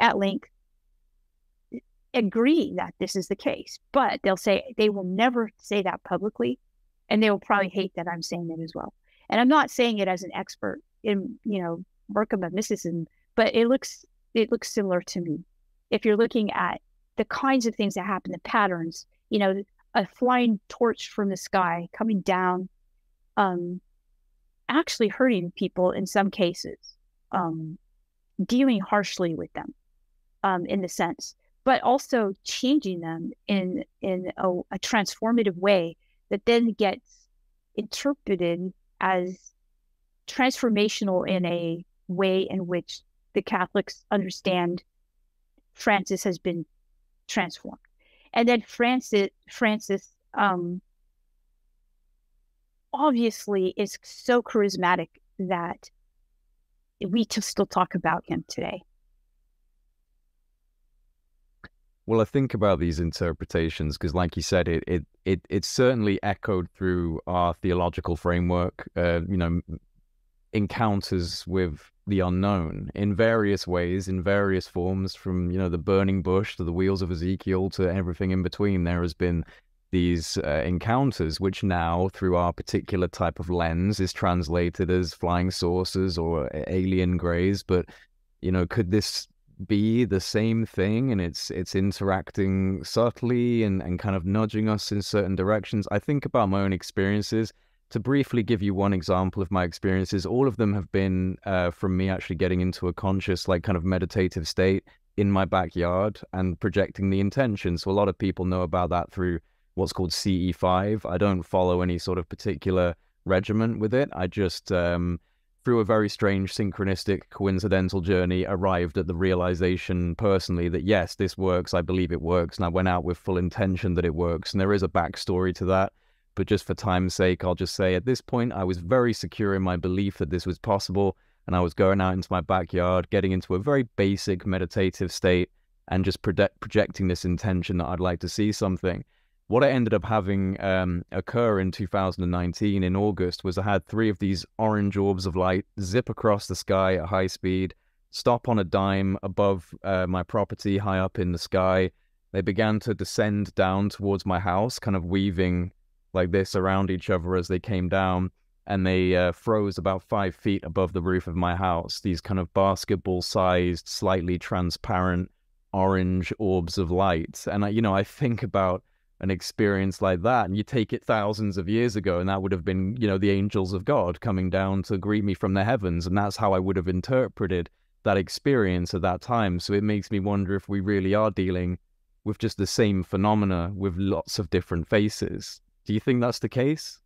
at length, agree that this is the case. But they'll say they will never say that publicly, and they will probably hate that I'm saying it as well. And I'm not saying it as an expert in you know Merkabah mysticism, but it looks it looks similar to me. If you're looking at the kinds of things that happen, the patterns, you know, a flying torch from the sky coming down, um, actually hurting people in some cases, um, dealing harshly with them um, in the sense, but also changing them in, in a, a transformative way that then gets interpreted as transformational in a way in which the Catholics understand Francis has been transformed. And then Francis, Francis um, obviously is so charismatic that we can still talk about him today. Well, I think about these interpretations because, like you said, it it it it's certainly echoed through our theological framework. Uh, you know, encounters with the unknown in various ways, in various forms, from you know the burning bush to the wheels of Ezekiel to everything in between. There has been these uh, encounters, which now, through our particular type of lens, is translated as flying saucers or alien greys. But you know, could this be the same thing, and it's it's interacting subtly and, and kind of nudging us in certain directions? I think about my own experiences. To briefly give you one example of my experiences, all of them have been uh, from me actually getting into a conscious, like kind of meditative state in my backyard and projecting the intention. So a lot of people know about that through what's called C E five. I don't follow any sort of particular regiment with it. I just... Um, through a very strange, synchronistic, coincidental journey, arrived at the realization personally that, yes, this works, I believe it works, and I went out with full intention that it works. And there is a backstory to that, but just for time's sake, I'll just say at this point, I was very secure in my belief that this was possible, and I was going out into my backyard, getting into a very basic meditative state, and just project projecting this intention that I'd like to see something. What I ended up having um, occur in two thousand nineteen in August was I had three of these orange orbs of light zip across the sky at high speed, stop on a dime above uh, my property high up in the sky. They began to descend down towards my house, kind of weaving like this around each other as they came down, and they uh, froze about five feet above the roof of my house. These kind of basketball-sized, slightly transparent orange orbs of light. And, I, you know, I think about an experience like that, and you take it thousands of years ago, and that would have been, you know, the angels of God coming down to greet me from the heavens, and that's how I would have interpreted that experience at that time. So it makes me wonder if we really are dealing with just the same phenomena with lots of different faces. Do you think that's the case?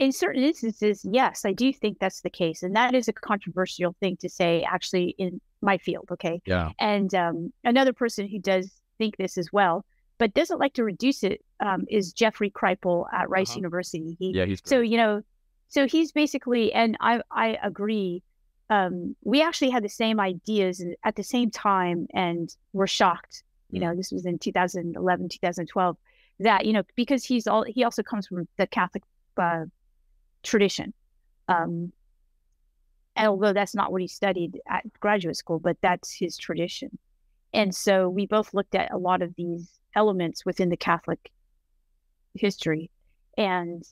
In certain instances, yes, I do think that's the case, and that is a controversial thing to say, actually, in my field. Okay, yeah, and um, another person who does think this as well, but doesn't like to reduce it, um, is Jeffrey Kripal at Rice uh-huh. University. He, yeah, he's great. So, you know, so he's basically, and I, I agree, um, we actually had the same ideas at the same time and were shocked, you mm. know, this was in two thousand eleven, two thousand twelve, that, you know, because he's all, he also comes from the Catholic uh, tradition. Um, and although that's not what he studied at graduate school, but that's his tradition. And so we both looked at a lot of these elements within the Catholic history, and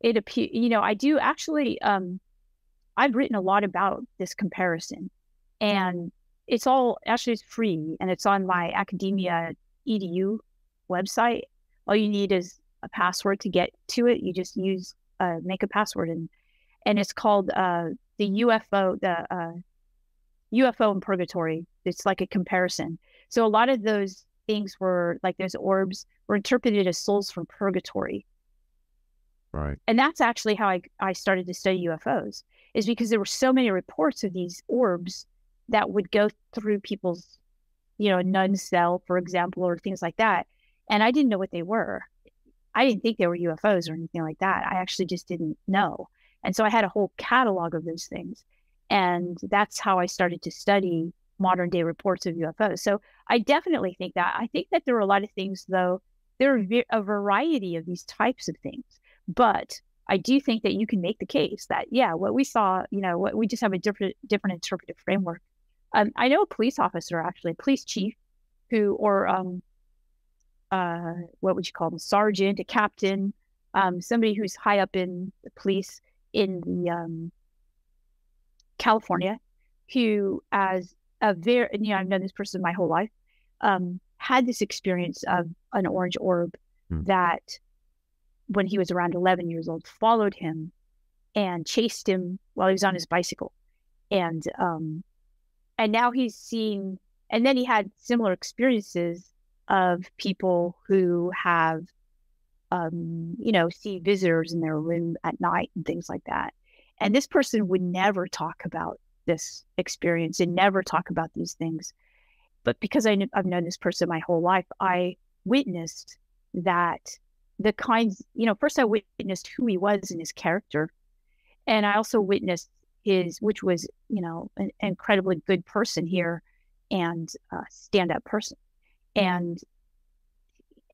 it appears, you know, I do actually, um, I've written a lot about this comparison, and it's all actually it's free, and it's on my academia dot e d u website. All you need is a password to get to it. You just use, uh, make a password, and and it's called uh, the U F O, the uh, U F O in Purgatory. It's like a comparison. So a lot of those things were like those orbs were interpreted as souls from purgatory, right? And that's actually how I, I started to study U F Os, is because there were so many reports of these orbs that would go through people's, you know, nun cell, for example, or things like that. And I didn't know what they were. I didn't think they were U F Os or anything like that. I actually just didn't know. And so I had a whole catalog of those things. And that's how I started to study modern day reports of U F Os. So I definitely think that. I think that there are a lot of things, though. There are a variety of these types of things. But I do think that you can make the case that, yeah, what we saw, you know, what we just have a different different interpretive framework. Um, I know a police officer, actually, a police chief, who, or um, uh, what would you call them, sergeant, a captain, um, somebody who's high up in the police in the um, California, who as a very, you know, I've known this person my whole life, um, had this experience of an orange orb mm. that when he was around eleven years old, followed him and chased him while he was on his bicycle. And, um, and now he's seen, and then he had similar experiences of people who have, um, you know, see visitors in their room at night and things like that. And this person would never talk about this experience and never talk about these things, but because I kn I've known this person my whole life, I witnessed that the kinds, you know, first I witnessed who he was and his character, and I also witnessed his, which was, you know, an incredibly good person here and a stand-up person, and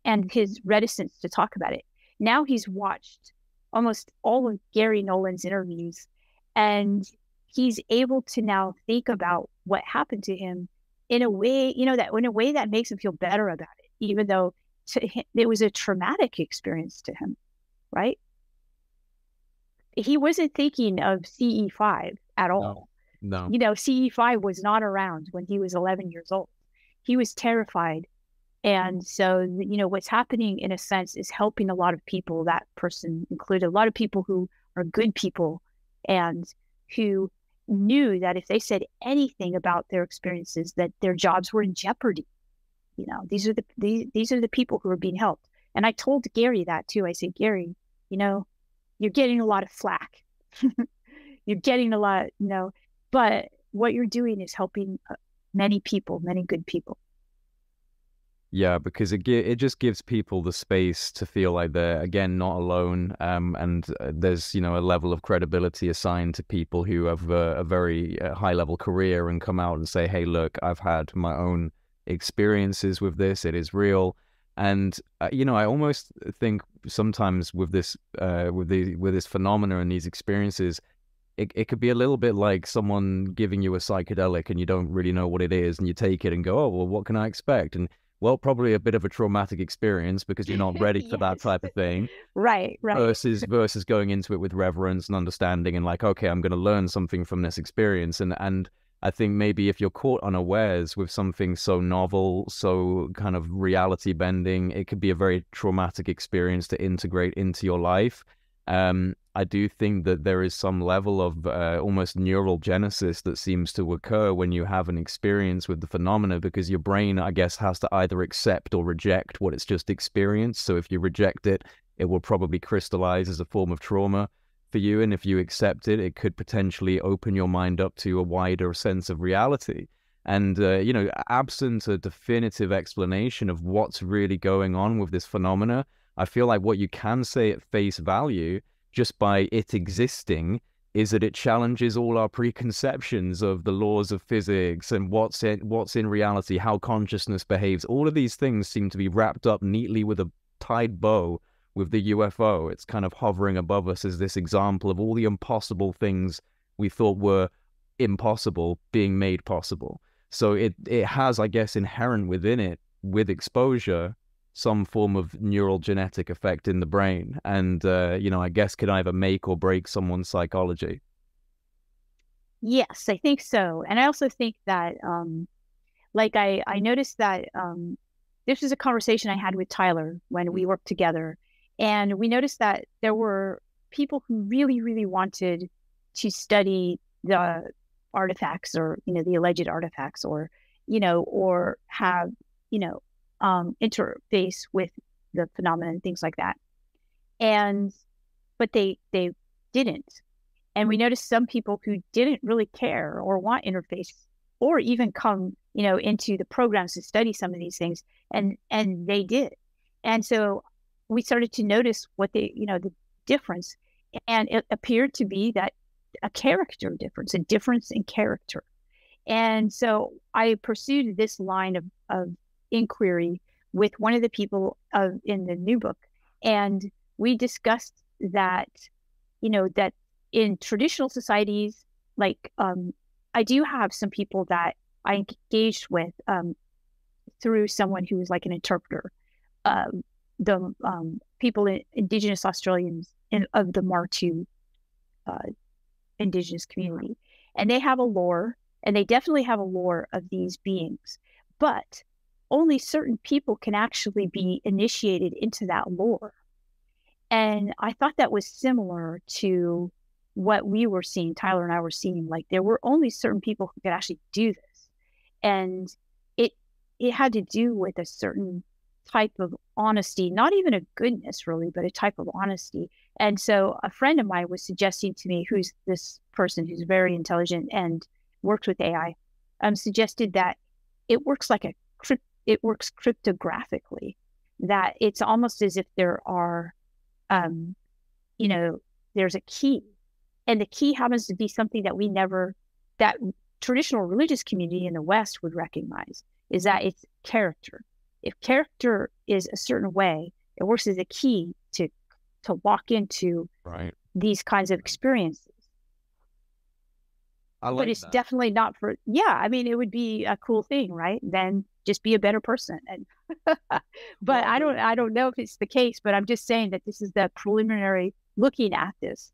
and his reticence to talk about it. Now he's watched almost all of Gary Nolan's interviews, and he's able to now think about what happened to him in a way, you know, that in a way that makes him feel better about it, even though to him, it was a traumatic experience to him, right? He wasn't thinking of C E five at all. No, no. You know, C E five was not around when he was eleven years old. He was terrified. And so, you know, what's happening in a sense is helping a lot of people, that person included, a lot of people who are good people and who knew that if they said anything about their experiences, that their jobs were in jeopardy. You know, these are the, these, these are the people who are being helped. And I told Gary that too. I said, Gary, you know, you're getting a lot of flack. You're getting a lot, you know, but what you're doing is helping many people, many good people. Yeah, because it it just gives people the space to feel like they're, again, not alone, um, and uh, there's, you know, a level of credibility assigned to people who have uh, a very uh, high-level career and come out and say, hey, look, I've had my own experiences with this, it is real. And, uh, you know, I almost think sometimes with this, uh, with, the, with this phenomena and these experiences, It, it could be a little bit like someone giving you a psychedelic and you don't really know what it is, and you take it and go, oh, well, what can I expect? And, well, probably a bit of a traumatic experience because you're not ready yes. for that type of thing. Right, right. Versus versus going into it with reverence and understanding and like, okay, I'm going to learn something from this experience. And and I think maybe if you're caught unawares with something so novel, so kind of reality bending, it could be a very traumatic experience to integrate into your life. Um, I do think that there is some level of uh, almost neural genesis that seems to occur when you have an experience with the phenomena, because your brain, I guess, has to either accept or reject what it's just experienced. So if you reject it, it will probably crystallize as a form of trauma for you. And if you accept it, it could potentially open your mind up to a wider sense of reality. And, uh, you know, absent a definitive explanation of what's really going on with this phenomena, I feel like what you can say at face value, just by it existing, is that it challenges all our preconceptions of the laws of physics and what's in, what's in reality, how consciousness behaves. All of these things seem to be wrapped up neatly with a tied bow with the U F O. It's kind of hovering above us as this example of all the impossible things we thought were impossible being made possible. So it, it has, I guess, inherent within it, with exposure, some form of neural genetic effect in the brain, and uh, you know, I guess could either make or break someone's psychology. Yes, I think so, and I also think that, um, like, I I noticed that um, this was a conversation I had with Tyler when we worked together, and we noticed that there were people who really, really wanted to study the artifacts, or you know, the alleged artifacts, or you know, or have you know. Um, interface with the phenomena and things like that, and but they they didn't, and we noticed some people who didn't really care or want interface or even come you know into the programs to study some of these things, and and they did, and so we started to notice what they you know the difference, and it appeared to be that a character difference, a difference in character, and so I pursued this line of of inquiry with one of the people of in the new book, and we discussed that you know that in traditional societies, like um I do have some people that I engaged with um through someone who was like an interpreter, um the um people in Indigenous Australians in of the Martu uh Indigenous community, and they have a lore, and they definitely have a lore of these beings, but only certain people can actually be initiated into that lore. And I thought that was similar to what we were seeing, Tyler and I were seeing, like there were only certain people who could actually do this. And it it had to do with a certain type of honesty, not even a goodness really, but a type of honesty. And so a friend of mine was suggesting to me, who's this person who's very intelligent and worked with A I, um, suggested that it works like a crypt It works cryptographically, that it's almost as if there are, um, you know, there's a key, And the key happens to be something that we never, that traditional religious community in the West would recognize, is that it's character. If character is a certain way, it works as a key to to walk into right. these kinds of experiences. I like but it's that. Definitely not for, yeah, I mean, it would be a cool thing, right? Then just be a better person. And but well, I don't, I don't know if it's the case, but I'm just saying that this is the preliminary looking at this.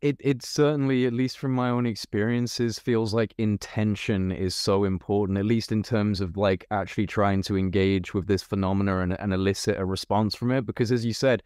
It, it certainly, at least from my own experiences, feels like intention is so important, at least in terms of like actually trying to engage with this phenomena and, and elicit a response from it. Because as you said,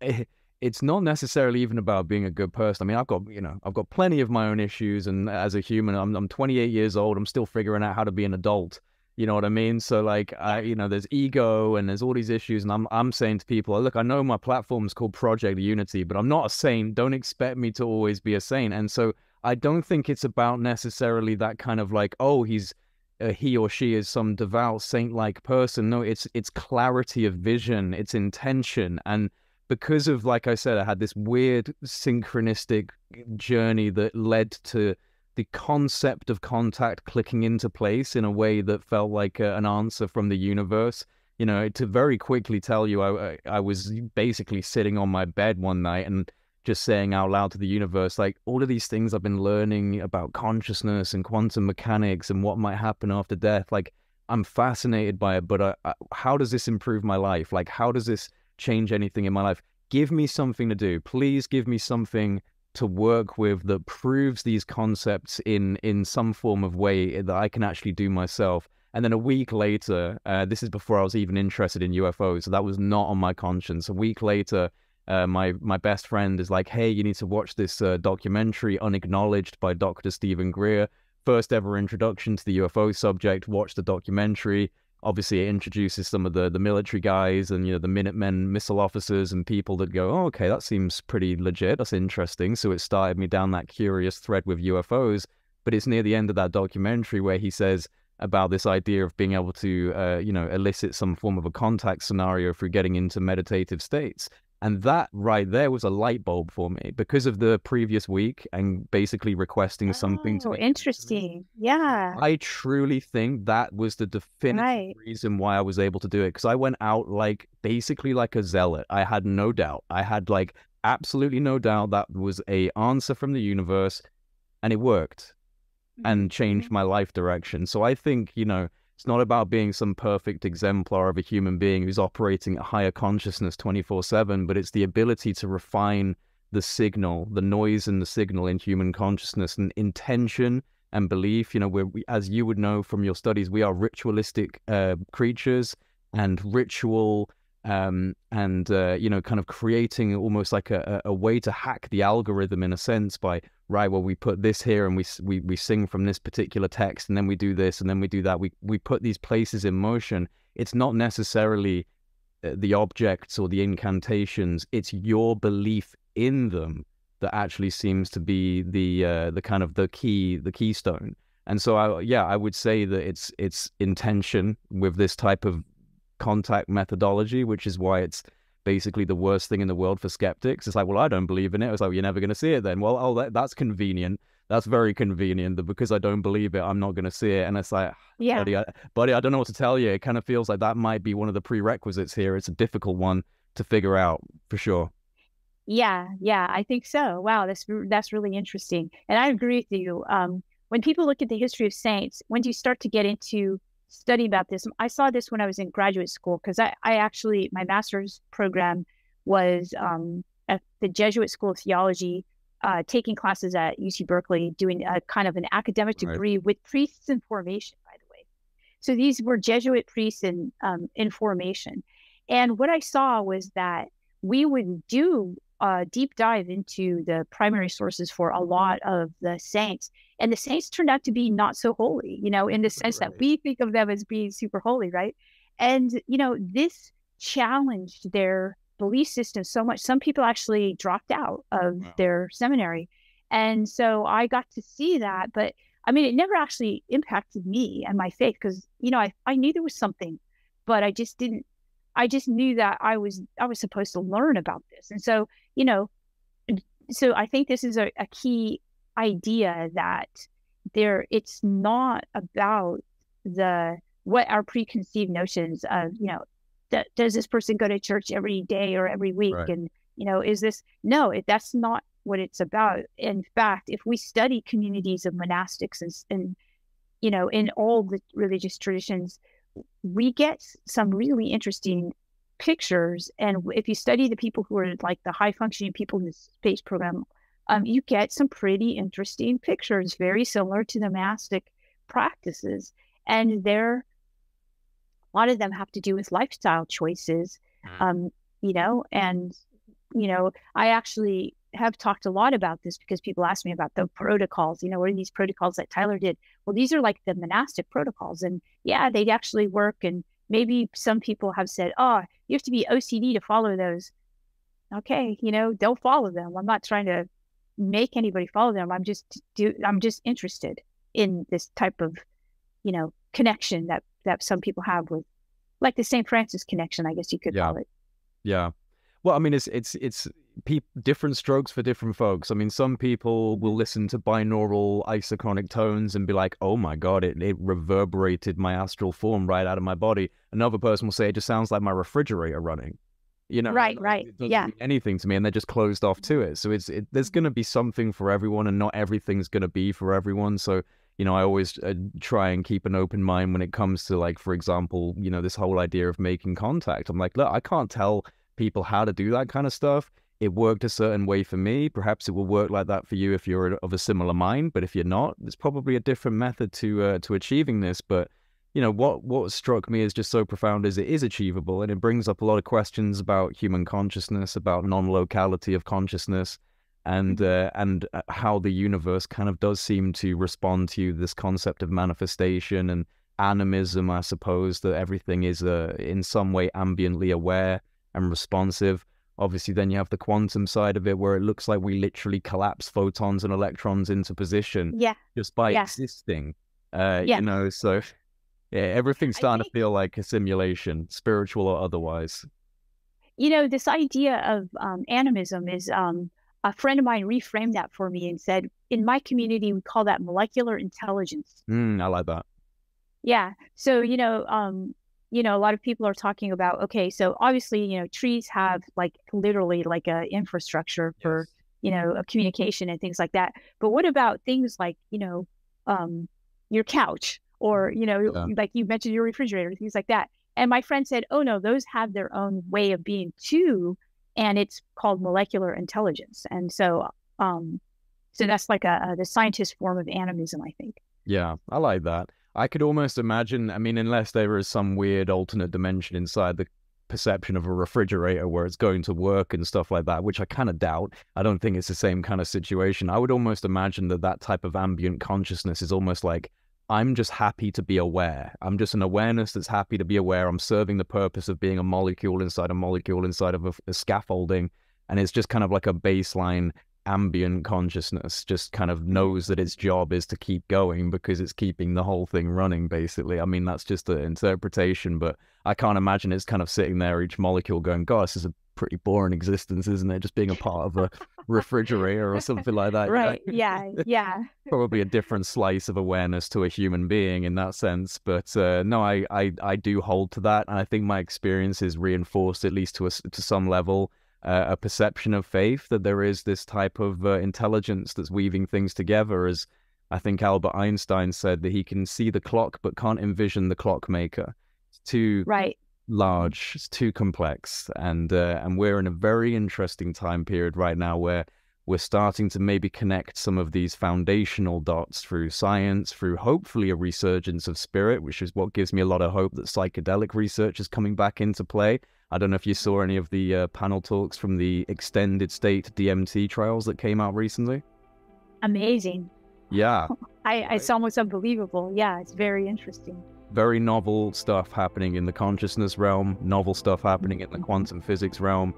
it, it's not necessarily even about being a good person. I mean, I've got, you know, I've got plenty of my own issues. And as a human, I'm, I'm twenty-eight years old. I'm still figuring out how to be an adult. You know what I mean? So like, I, you know, there's ego and there's all these issues. And I'm, I'm saying to people, look, I know my platform is called Project Unity, but I'm not a saint. Don't expect me to always be a saint. And so I don't think it's about necessarily that kind of like, oh, he's uh, he or she is some devout saint-like person. No, it's, it's clarity of vision. It's intention. And because of, like I said, I had this weird synchronistic journey that led to the concept of contact clicking into place in a way that felt like a, an answer from the universe. You know, to very quickly tell you, I, I, I was basically sitting on my bed one night and just saying out loud to the universe, like, all of these things I've been learning about consciousness and quantum mechanics and what might happen after death, like, I'm fascinated by it, but I, I, how does this improve my life? Like, how does this change anything in my life? Give me something to do. Please give me something to work with that proves these concepts in in some form of way that I can actually do myself. And then a week later, uh, this is before I was even interested in U F Os, so that was not on my conscience. A week later, uh, my my best friend is like, hey, you need to watch this uh, documentary, Unacknowledged, by Doctor Stephen Greer. First ever introduction to the U F O subject. Watch the documentary. Obviously, it introduces some of the, the military guys and, you know, the Minutemen missile officers and people that go, oh, okay, that seems pretty legit. That's interesting. So it started me down that curious thread with U F Os. But it's near the end of that documentary where he says about this idea of being able to, uh, you know, elicit some form of a contact scenario through getting into meditative states. And that right there was a light bulb for me because of the previous week and basically requesting oh, something to interesting. Yeah. I truly think that was the definitive right. reason why I was able to do it. Because I went out like basically like a zealot. I had no doubt. I had like absolutely no doubt that was an answer from the universe, and it worked mm-hmm. and changed my life direction. So I think, you know, it's not about being some perfect exemplar of a human being who's operating at higher consciousness twenty-four seven, but it's the ability to refine the signal, the noise and the signal in human consciousness and intention and belief. You know, we're, we, as you would know from your studies, we are ritualistic uh, creatures, and ritual um, and, uh, you know, kind of creating almost like a, a way to hack the algorithm in a sense by, right, well, we put this here and we, we we sing from this particular text, and then we do this and then we do that. We we put these places in motion. It's not necessarily the objects or the incantations. It's your belief in them that actually seems to be the uh, the kind of the key, the keystone. And so, I, yeah, I would say that it's it's intention with this type of contact methodology, which is why it's basically the worst thing in the world for skeptics. It's like, well, I don't believe in it. It's like, well, you're never going to see it then. Well, oh, that, that's convenient. That's very convenient that because I don't believe it, I'm not going to see it. And it's like, yeah, buddy I, buddy, I don't know what to tell you. It kind of feels like that might be one of the prerequisites here. It's a difficult one to figure out for sure. Yeah, yeah, I think so. Wow, that's, that's really interesting. And I agree with you. Um, when people look at the history of saints, when do you start to get into study about this? I saw this when I was in graduate school, because I, I actually, my master's program was um, at the Jesuit School of Theology, uh, taking classes at U C Berkeley, doing a kind of an academic degree right. with priests in formation, by the way. So these were Jesuit priests in, um, in formation. And what I saw was that we would do a deep dive into the primary sources for a lot of the saints. And the saints turned out to be not so holy, you know, in the sense right. that we think of them as being super holy, right? And, you know, this challenged their belief system so much. Some people actually dropped out of wow. their seminary. And so I got to see that. But, I mean, it never actually impacted me and my faith because, you know, I, I knew there was something, but I just didn't. I just knew that I was I was supposed to learn about this. And so, you know, So I think this is a, a key idea that there it's not about the what our preconceived notions of, you know, th- does this person go to church every day or every week? Right. And, you know, is this, no, it, that's not what it's about. In fact, if we study communities of monastics and, and, you know, in all the religious traditions, we get some really interesting pictures. And if you study the people who are like the high functioning people in the space program, um, you get some pretty interesting pictures, very similar to the monastic practices. And they're, a lot of them have to do with lifestyle choices, um, you know, and, you know, I actually have talked a lot about this because people ask me about the protocols, you know, what are these protocols that Tyler did? Well, these are like the monastic protocols, and yeah, they actually work. And maybe some people have said, oh, you have to be O C D to follow those. Okay. You know, don't follow them. I'm not trying to make anybody follow them. I'm just, do, I'm just interested in this type of, you know, connection that, that some people have with, like, the Saint Francis connection, I guess you could yeah. call it. Yeah. Well, I mean, it's, it's, it's pe- different strokes for different folks. I mean, some people will listen to binaural isochronic tones and be like, oh my God, it, it reverberated my astral form right out of my body. Another person will say, it just sounds like my refrigerator running, you know? Right, right. It doesn't yeah. mean anything to me, and they're just closed off to it. So it's, it, there's going to be something for everyone, and not everything's going to be for everyone. So, you know, I always uh, try and keep an open mind when it comes to, like, for example, you know, this whole idea of making contact. I'm like, look, I can't tell people how to do that kind of stuff. It worked a certain way for me. Perhaps it will work like that for you if you're of a similar mind. But if you're not, there's probably a different method to uh, to achieving this. But, you know, what, what struck me as just so profound is it is achievable. And it brings up a lot of questions about human consciousness, about non-locality of consciousness, and uh, and how the universe kind of does seem to respond to this concept of manifestation and animism, I suppose, that everything is uh, in some way ambiently aware and responsive. Obviously, then you have the quantum side of it, where it looks like we literally collapse photons and electrons into position yeah. just by yeah. existing, uh, yeah. you know, so yeah, everything's starting I think... to feel like a simulation, spiritual or otherwise. You know, this idea of um, animism is... Um... A friend of mine reframed that for me and said, in my community, we call that molecular intelligence. Mm, I like that. Yeah. So, you know, um, you know, a lot of people are talking about, okay, so obviously, you know, trees have, like, literally like a infrastructure for, yes. you know, communication and things like that. But what about things like, you know, um, your couch, or, you know, yeah. like you mentioned, your refrigerator, things like that. And my friend said, oh no, those have their own way of being too. And it's called molecular intelligence. And so um, so that's like a, a the scientist form of animism, I think. Yeah, I like that. I could almost imagine, I mean, unless there is some weird alternate dimension inside the perception of a refrigerator where it's going to work and stuff like that, which I kind of doubt. I don't think it's the same kind of situation. I would almost imagine that that type of ambient consciousness is almost like, I'm just happy to be aware. I'm just an awareness that's happy to be aware. I'm serving the purpose of being a molecule inside a molecule inside of a, a scaffolding. And it's just kind of like a baseline ambient consciousness, just kind of knows that its job is to keep going because it's keeping the whole thing running, basically. I mean, that's just an interpretation, but I can't imagine it's kind of sitting there, each molecule going, God, this is a pretty boring existence, isn't it? Just being a part of a refrigerator or something like that. Right. You know? Yeah. Yeah. Probably a different slice of awareness to a human being in that sense. But uh, no, I, I, I do hold to that. And I think my experience has reinforced, at least to a, to some level, uh, a perception of faith that there is this type of uh, intelligence that's weaving things together. As I think Albert Einstein said, that he can see the clock, but can't envision the clockmaker. It's too... Right. large, it's too complex, and uh, and we're in a very interesting time period right now where we're starting to maybe connect some of these foundational dots through science, through hopefully a resurgence of spirit, which is what gives me a lot of hope that psychedelic research is coming back into play. I don't know if you saw any of the uh, panel talks from the extended state D M T trials that came out recently. Amazing. Yeah. I, it's almost unbelievable. Yeah, it's very interesting. Very novel stuff happening in the consciousness realm, novel stuff happening in the quantum physics realm,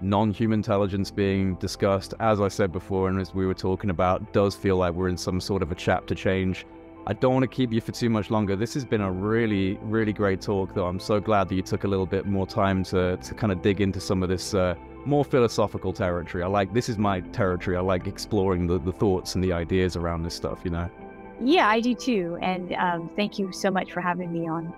non-human intelligence being discussed. As I said before, and as we were talking about, does feel like we're in some sort of a chapter change. I don't want to keep you for too much longer. This has been a really, really great talk, though. I'm so glad that you took a little bit more time to, to kind of dig into some of this uh, more philosophical territory. I like, this is my territory. I like exploring the, the thoughts and the ideas around this stuff, you know? Yeah, I do too. And um, thank you so much for having me on.